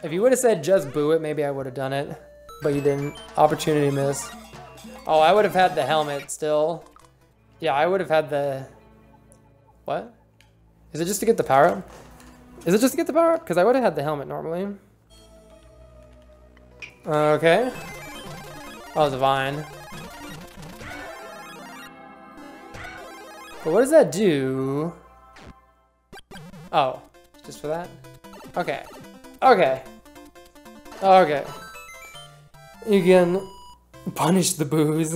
If you would have said just boo it, maybe I would have done it. But you didn't. Opportunity miss. Oh, I would have had the helmet still. Yeah, I would have had the... What? Is it just to get the power up? Is it just to get the power up? Because I would have had the helmet normally. Okay. Oh, the vine. But what does that do? Oh, just for that? Okay. Okay. Okay. You can punish the boos.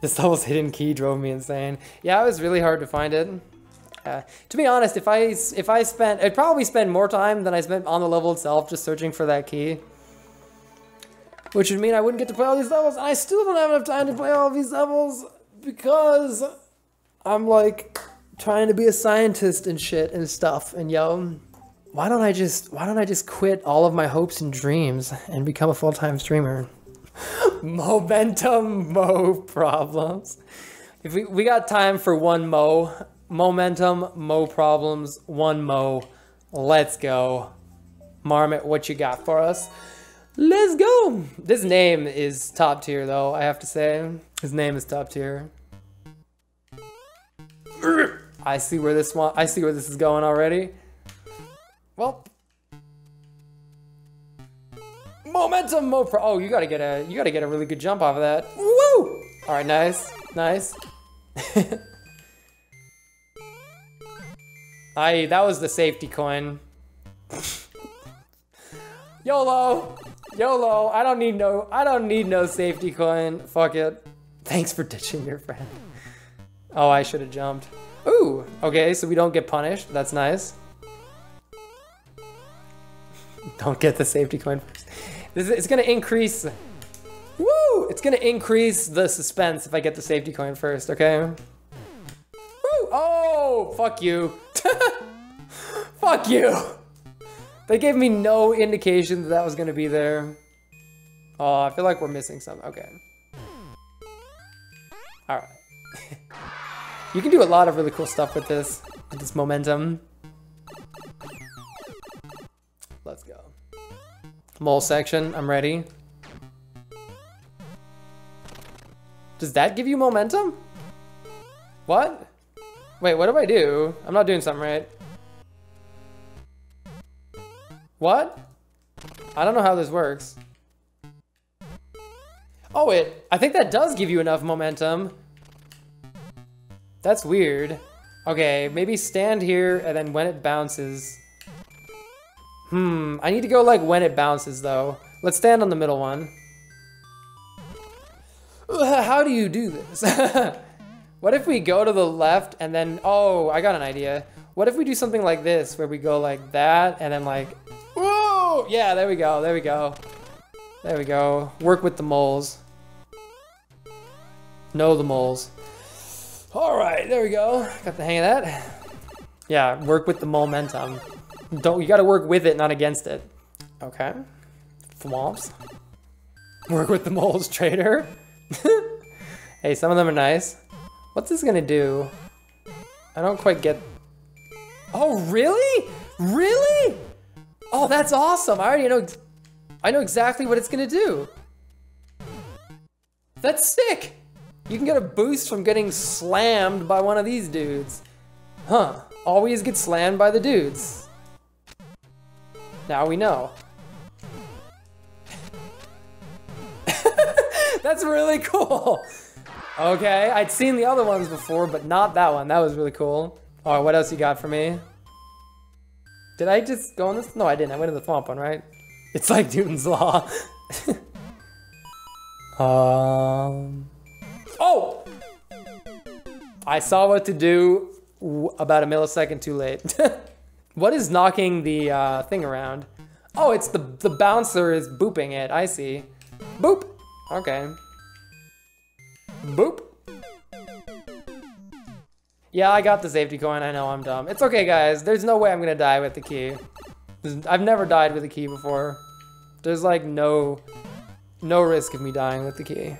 This level's hidden key drove me insane. Yeah, it was really hard to find it. Uh, to be honest, if I if I spent, I'd probably spend more time than I spent on the level itself just searching for that key, which would mean I wouldn't get to play all these levels. And I still don't have enough time to play all these levels because I'm like trying to be a scientist and shit and stuff. And yo, why don't I just why don't I just quit all of my hopes and dreams and become a full-time streamer? Momentum mo problems. If we we got time for one mo. Momentum, mo problems, one mo. Let's go. Marmot, what you got for us? Let's go. This name is top tier though, I have to say. His name is top tier. I see where this one I see where this is going already. Well, momentum mo pro. Oh, you gotta get a you gotta get a really good jump off of that. Woo! Alright, nice, nice. I, that was the safety coin. YOLO! YOLO! I don't need no- I don't need no safety coin. Fuck it. Thanks for ditching your friend. Oh, I should've jumped. Ooh! Okay, so we don't get punished. That's nice. Don't get the safety coin first. This is, it's gonna increase- Woo! It's gonna increase the suspense if I get the safety coin first, okay? Woo! Oh! Fuck you. Fuck you! They gave me no indication that that was gonna be there. Oh, I feel like we're missing something. Okay. Alright. You can do a lot of really cool stuff with this. With this momentum. Let's go. Mole section, I'm ready. Does that give you momentum? What? Wait, what do I do? I'm not doing something right. What? I don't know how this works. Oh, it. I think that does give you enough momentum. That's weird. Okay, maybe stand here and then when it bounces. Hmm, I need to go like when it bounces though. Let's stand on the middle one. Ugh, how do you do this? What if we go to the left and then, oh, I got an idea. What if we do something like this, where we go like that and then like, whoa! Yeah, there we go, there we go. There we go. Work with the moles. Know the moles. All right, there we go. Got the hang of that. Yeah, work with the momentum. Don't, you gotta work with it, not against it. Okay. Fwomps. Work with the moles, traitor. Hey, some of them are nice. What's this gonna do? I don't quite get... Oh, really? Really? Oh, that's awesome. I already know... I know exactly what it's gonna do. That's sick! You can get a boost from getting slammed by one of these dudes. Huh. Always get slammed by the dudes. Now we know. That's really cool! Okay, I'd seen the other ones before, but not that one. That was really cool. Alright, what else you got for me? Did I just go on this? No, I didn't. I went to the thwomp one, right? It's like Newton's Law. um. Oh! I saw what to do about a millisecond too late. What is knocking the uh, thing around? Oh, it's the, the bouncer is booping it. I see. Boop! Okay. Boop. Yeah, I got the safety coin. I know I'm dumb. It's okay, guys. There's no way I'm gonna die with the key. I've never died with the key before. There's like no, no risk of me dying with the key.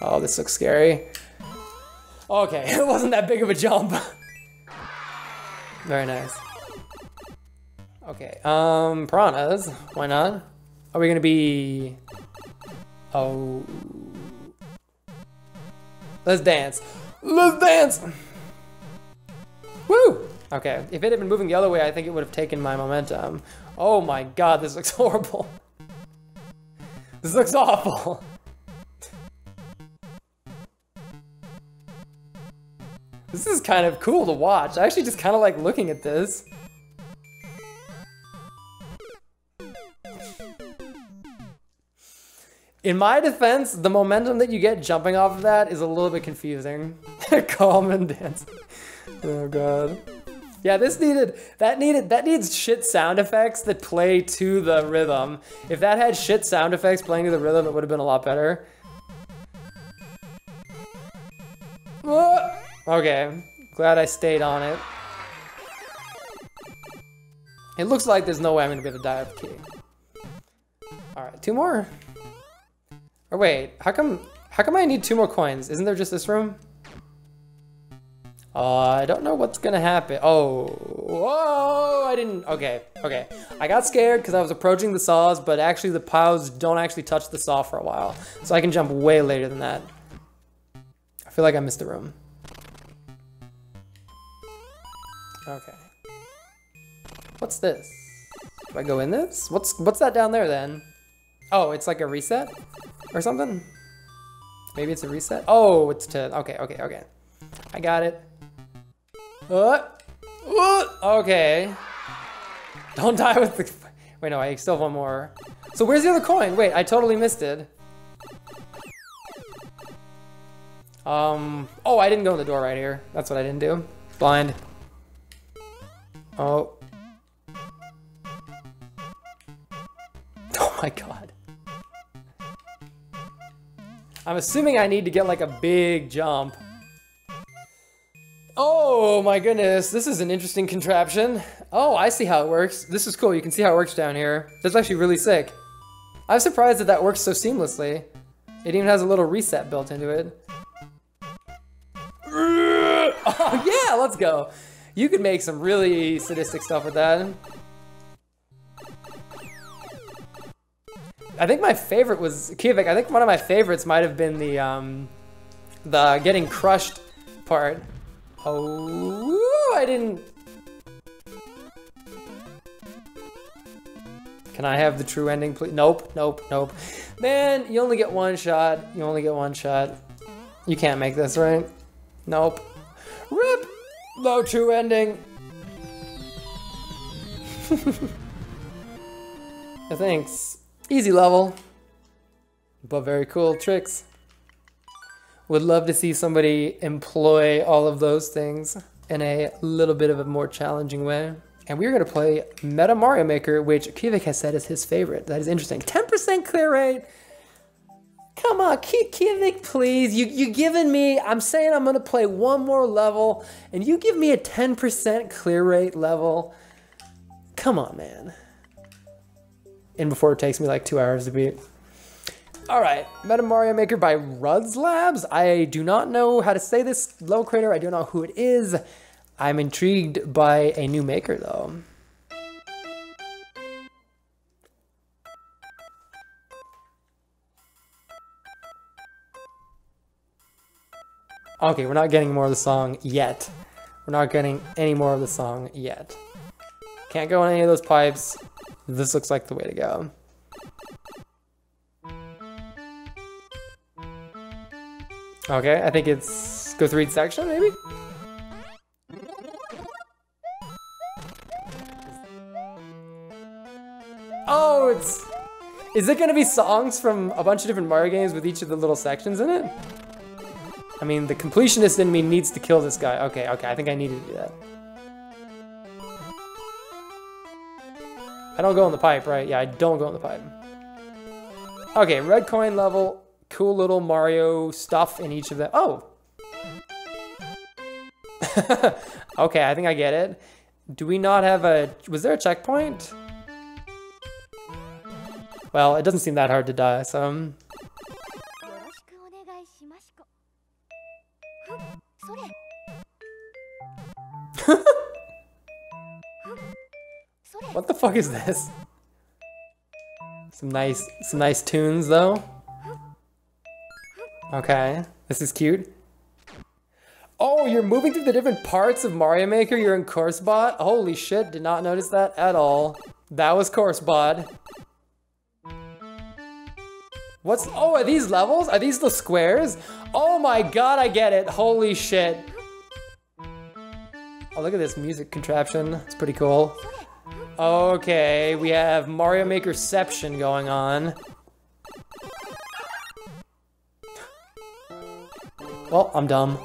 Oh, this looks scary. Okay, it wasn't that big of a jump. Very nice. Okay, um, piranhas. Why not? Are we gonna be... Oh. Let's dance. Let's dance! Woo! Okay, if it had been moving the other way, I think it would have taken my momentum. Oh my god, this looks horrible. This looks awful. This is kind of cool to watch. I actually just kind of like looking at this. In my defense, the momentum that you get jumping off of that is a little bit confusing. Calm and dance. Oh god. Yeah, this needed, that needed, that needs shit sound effects that play to the rhythm. If that had shit sound effects playing to the rhythm, it would have been a lot better. Whoa! Okay, glad I stayed on it. It looks like there's no way I'm gonna be able to die off the key. Alright, two more. Or wait, how come, how come I need two more coins? Isn't there just this room? Uh, I don't know what's gonna happen. Oh, whoa, I didn't, okay, okay. I got scared because I was approaching the saws, but actually the piles don't actually touch the saw for a while. So I can jump way later than that. I feel like I missed the room. Okay. What's this? Do I go in this? What's, what's that down there then? Oh, it's like a reset or something? Maybe it's a reset? Oh, it's to, okay, okay, okay. I got it. Uh, uh, okay. Don't die with the... Wait, no, I still have one more. So where's the other coin? Wait, I totally missed it. Um. Oh, I didn't go in the door right here. That's what I didn't do. Blind. Oh. Oh my god. I'm assuming I need to get like a big jump. Oh my goodness, this is an interesting contraption. Oh, I see how it works. This is cool, you can see how it works down here. That's actually really sick. I'm surprised that that works so seamlessly. It even has a little reset built into it. Oh yeah, let's go. You could make some really sadistic stuff with that. I think my favorite was, Kivik, I think one of my favorites might have been the, um, the getting crushed part. Oh, I didn't... Can I have the true ending, please? Nope, nope, nope. Man, you only get one shot. You only get one shot. You can't make this, right? Nope. RIP! No true ending. Thanks. Easy level. But very cool tricks. Would love to see somebody employ all of those things in a little bit of a more challenging way. And we're going to play Meta Mario Maker, which Kivik has said is his favorite. That is interesting. ten percent clear rate. Come on, Kivik, please. You, you giving me, I'm saying I'm going to play one more level, and you give me a ten percent clear rate level. Come on, man. And before it takes me like two hours to beat. Alright, Meta Mario Maker by Rudz Labs. I do not know how to say this low creator. I don't know who it is. I'm intrigued by a new maker though. Okay, we're not getting more of the song yet. We're not getting any more of the song yet. Can't go on any of those pipes. This looks like the way to go. Okay, I think it's go through each section, maybe? Oh, it's... Is it gonna be songs from a bunch of different Mario games with each of the little sections in it? I mean, the completionist in me needs to kill this guy. Okay, okay, I think I need to do that. I don't go in the pipe, right? Yeah, I don't go in the pipe. Okay, red coin level. Cool little Mario stuff in each of them. Oh! Okay, I think I get it. Do we not have a... Was there a checkpoint? Well, it doesn't seem that hard to die, so... What the fuck is this? Some nice, some nice tunes, though. Okay, this is cute. Oh, you're moving through the different parts of Mario Maker. You're in Course Bot. Holy shit, did not notice that at all. That was coarse, bud. What's, oh, are these levels? Are these the squares? Oh my god, I get it. Holy shit. Oh, look at this music contraption. It's pretty cool. Okay, we have Mario Makerception going on. Well, I'm dumb.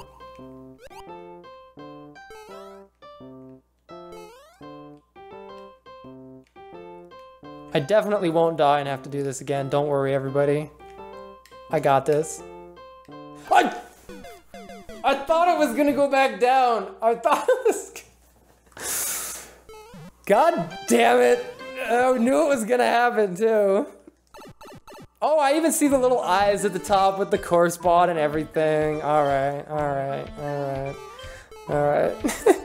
I definitely won't die and have to do this again. Don't worry, everybody. I got this. I, I thought it was gonna go back down. I thought it was... God damn it. I knew it was gonna happen, too. Oh, I even see the little eyes at the top with the course bot and everything. All right, all right, all right, all right.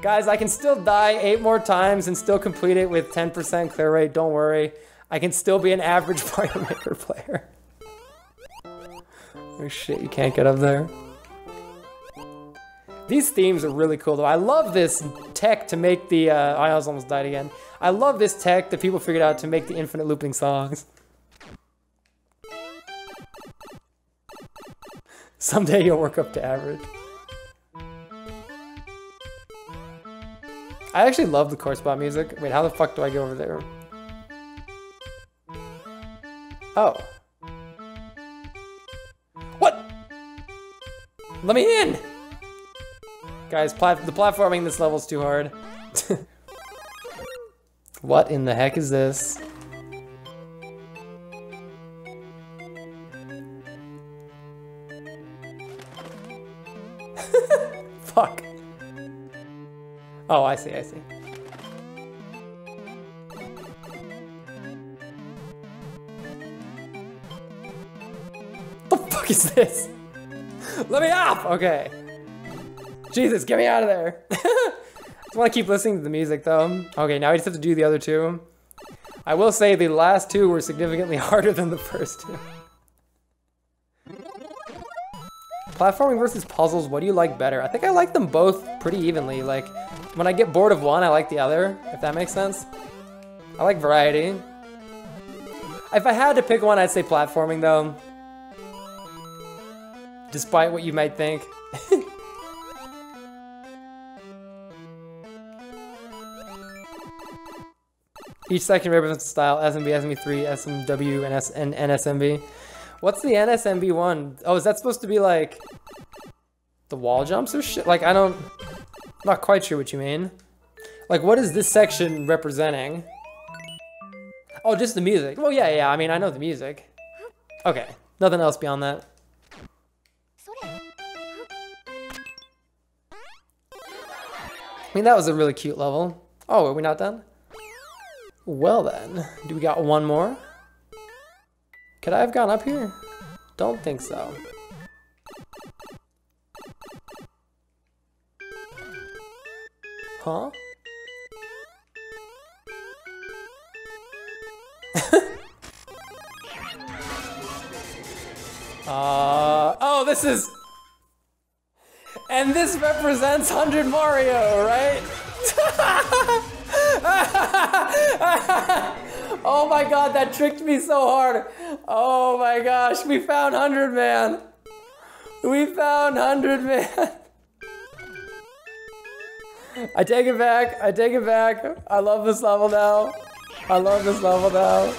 Guys, I can still die eight more times and still complete it with ten percent clear rate, don't worry. I can still be an average Mario Maker player. Oh shit, you can't get up there. These themes are really cool though. I love this tech to make the, uh, I almost died again. I love this tech that people figured out to make the infinite looping songs. Someday you'll work up to average. I actually love the course bot music. Wait, how the fuck do I get over there? Oh. What? Let me in! Guys, plat the platforming in this level's too hard. What in the heck is this? Fuck. Oh, I see, I see. The fuck is this? Let me off! Okay. Jesus, get me out of there. I just want to keep listening to the music, though. Okay, now we just have to do the other two. I will say the last two were significantly harder than the first two. Platforming versus puzzles, what do you like better? I think I like them both pretty evenly. Like, when I get bored of one, I like the other, if that makes sense. I like variety. If I had to pick one, I'd say platforming, though. Despite what you might think. Each section represents a style, S M B, S M B three, S M W, and, S and N S M B. What's the N S M B one? Oh, is that supposed to be like the wall jumps or shit? Like, I don't... I'm not quite sure what you mean. Like, what is this section representing? Oh, just the music. Well, yeah, yeah, I mean, I know the music. Okay, nothing else beyond that. I mean, that was a really cute level. Oh, are we not done? Well then, do we got one more? Could I have gone up here? Don't think so. Huh? uh, oh, this is... And this represents one hundred Mario, right? Oh my god, that tricked me so hard. Oh my gosh, we found one hundred, man. We found one hundred, man. I take it back, I take it back. I love this level now. I love this level now.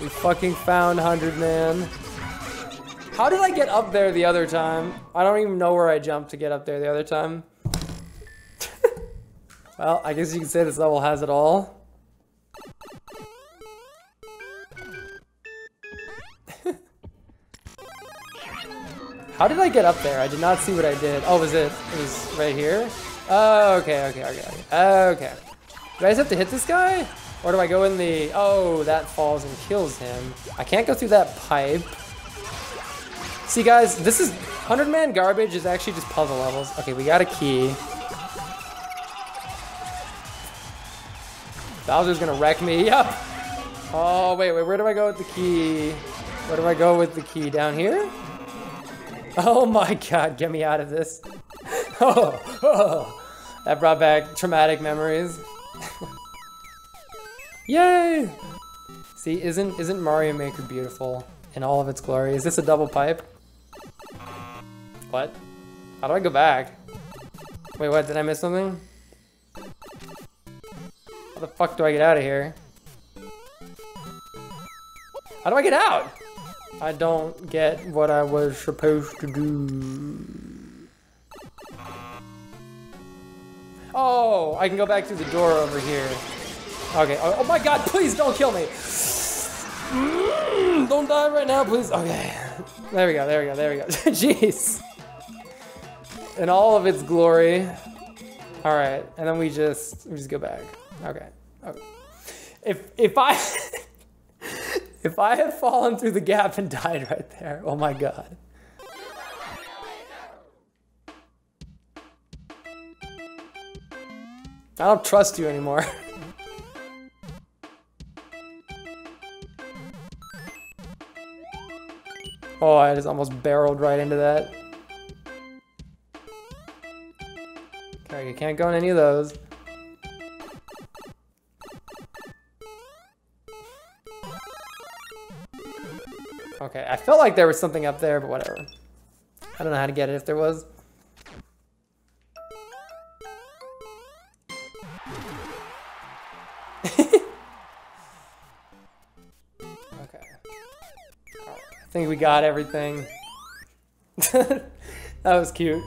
We fucking found one hundred, man. How did I get up there the other time? I don't even know where I jumped to get up there the other time. Well, I guess you can say this level has it all. How did I get up there? I did not see what I did. Oh, was it, it was right here? Oh, okay, okay, okay, okay. Okay. Do I just have to hit this guy? Or do I go in the, oh, that falls and kills him. I can't go through that pipe. See guys, this is, one hundred man garbage is actually just puzzle levels. Okay, we got a key. Bowser's gonna wreck me, yep. Oh, wait, wait, where do I go with the key? Where do I go with the key, down here? Oh my god, get me out of this. Oh, oh. That brought back traumatic memories. Yay! See, isn't isn't Mario Maker beautiful in all of its glory? Is this a double pipe? What? How do I go back? Wait, what? Did I miss something? How the fuck do I get out of here? How do I get out? I don't get what I was supposed to do. Oh, I can go back through the door over here. Okay, oh, oh my god, please don't kill me! Mm, don't die right now, please. Okay, there we go, there we go, there we go. Jeez. In all of its glory. All right, and then we just, we just go back. Okay, okay. If, if I... If I had fallen through the gap and died right there, oh my god. I don't trust you anymore. Oh, I just almost barreled right into that. Okay, you can't go in any of those. Okay, I felt like there was something up there, but whatever. I don't know how to get it if there was. Okay. All right. I think we got everything. That was cute.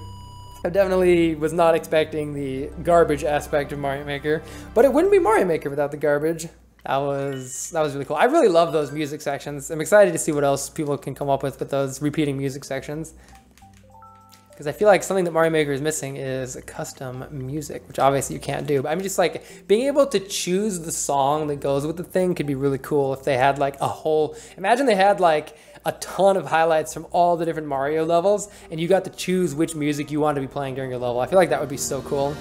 I definitely was not expecting the garbage aspect of Mario Maker, but it wouldn't be Mario Maker without the garbage. That was, that was really cool. I really love those music sections. I'm excited to see what else people can come up with with those repeating music sections. Because I feel like something that Mario Maker is missing is custom music, which obviously you can't do. But I'm just like, being able to choose the song that goes with the thing could be really cool if they had like a whole, imagine they had like a ton of highlights from all the different Mario levels and you got to choose which music you wanted to be playing during your level. I feel like that would be so cool.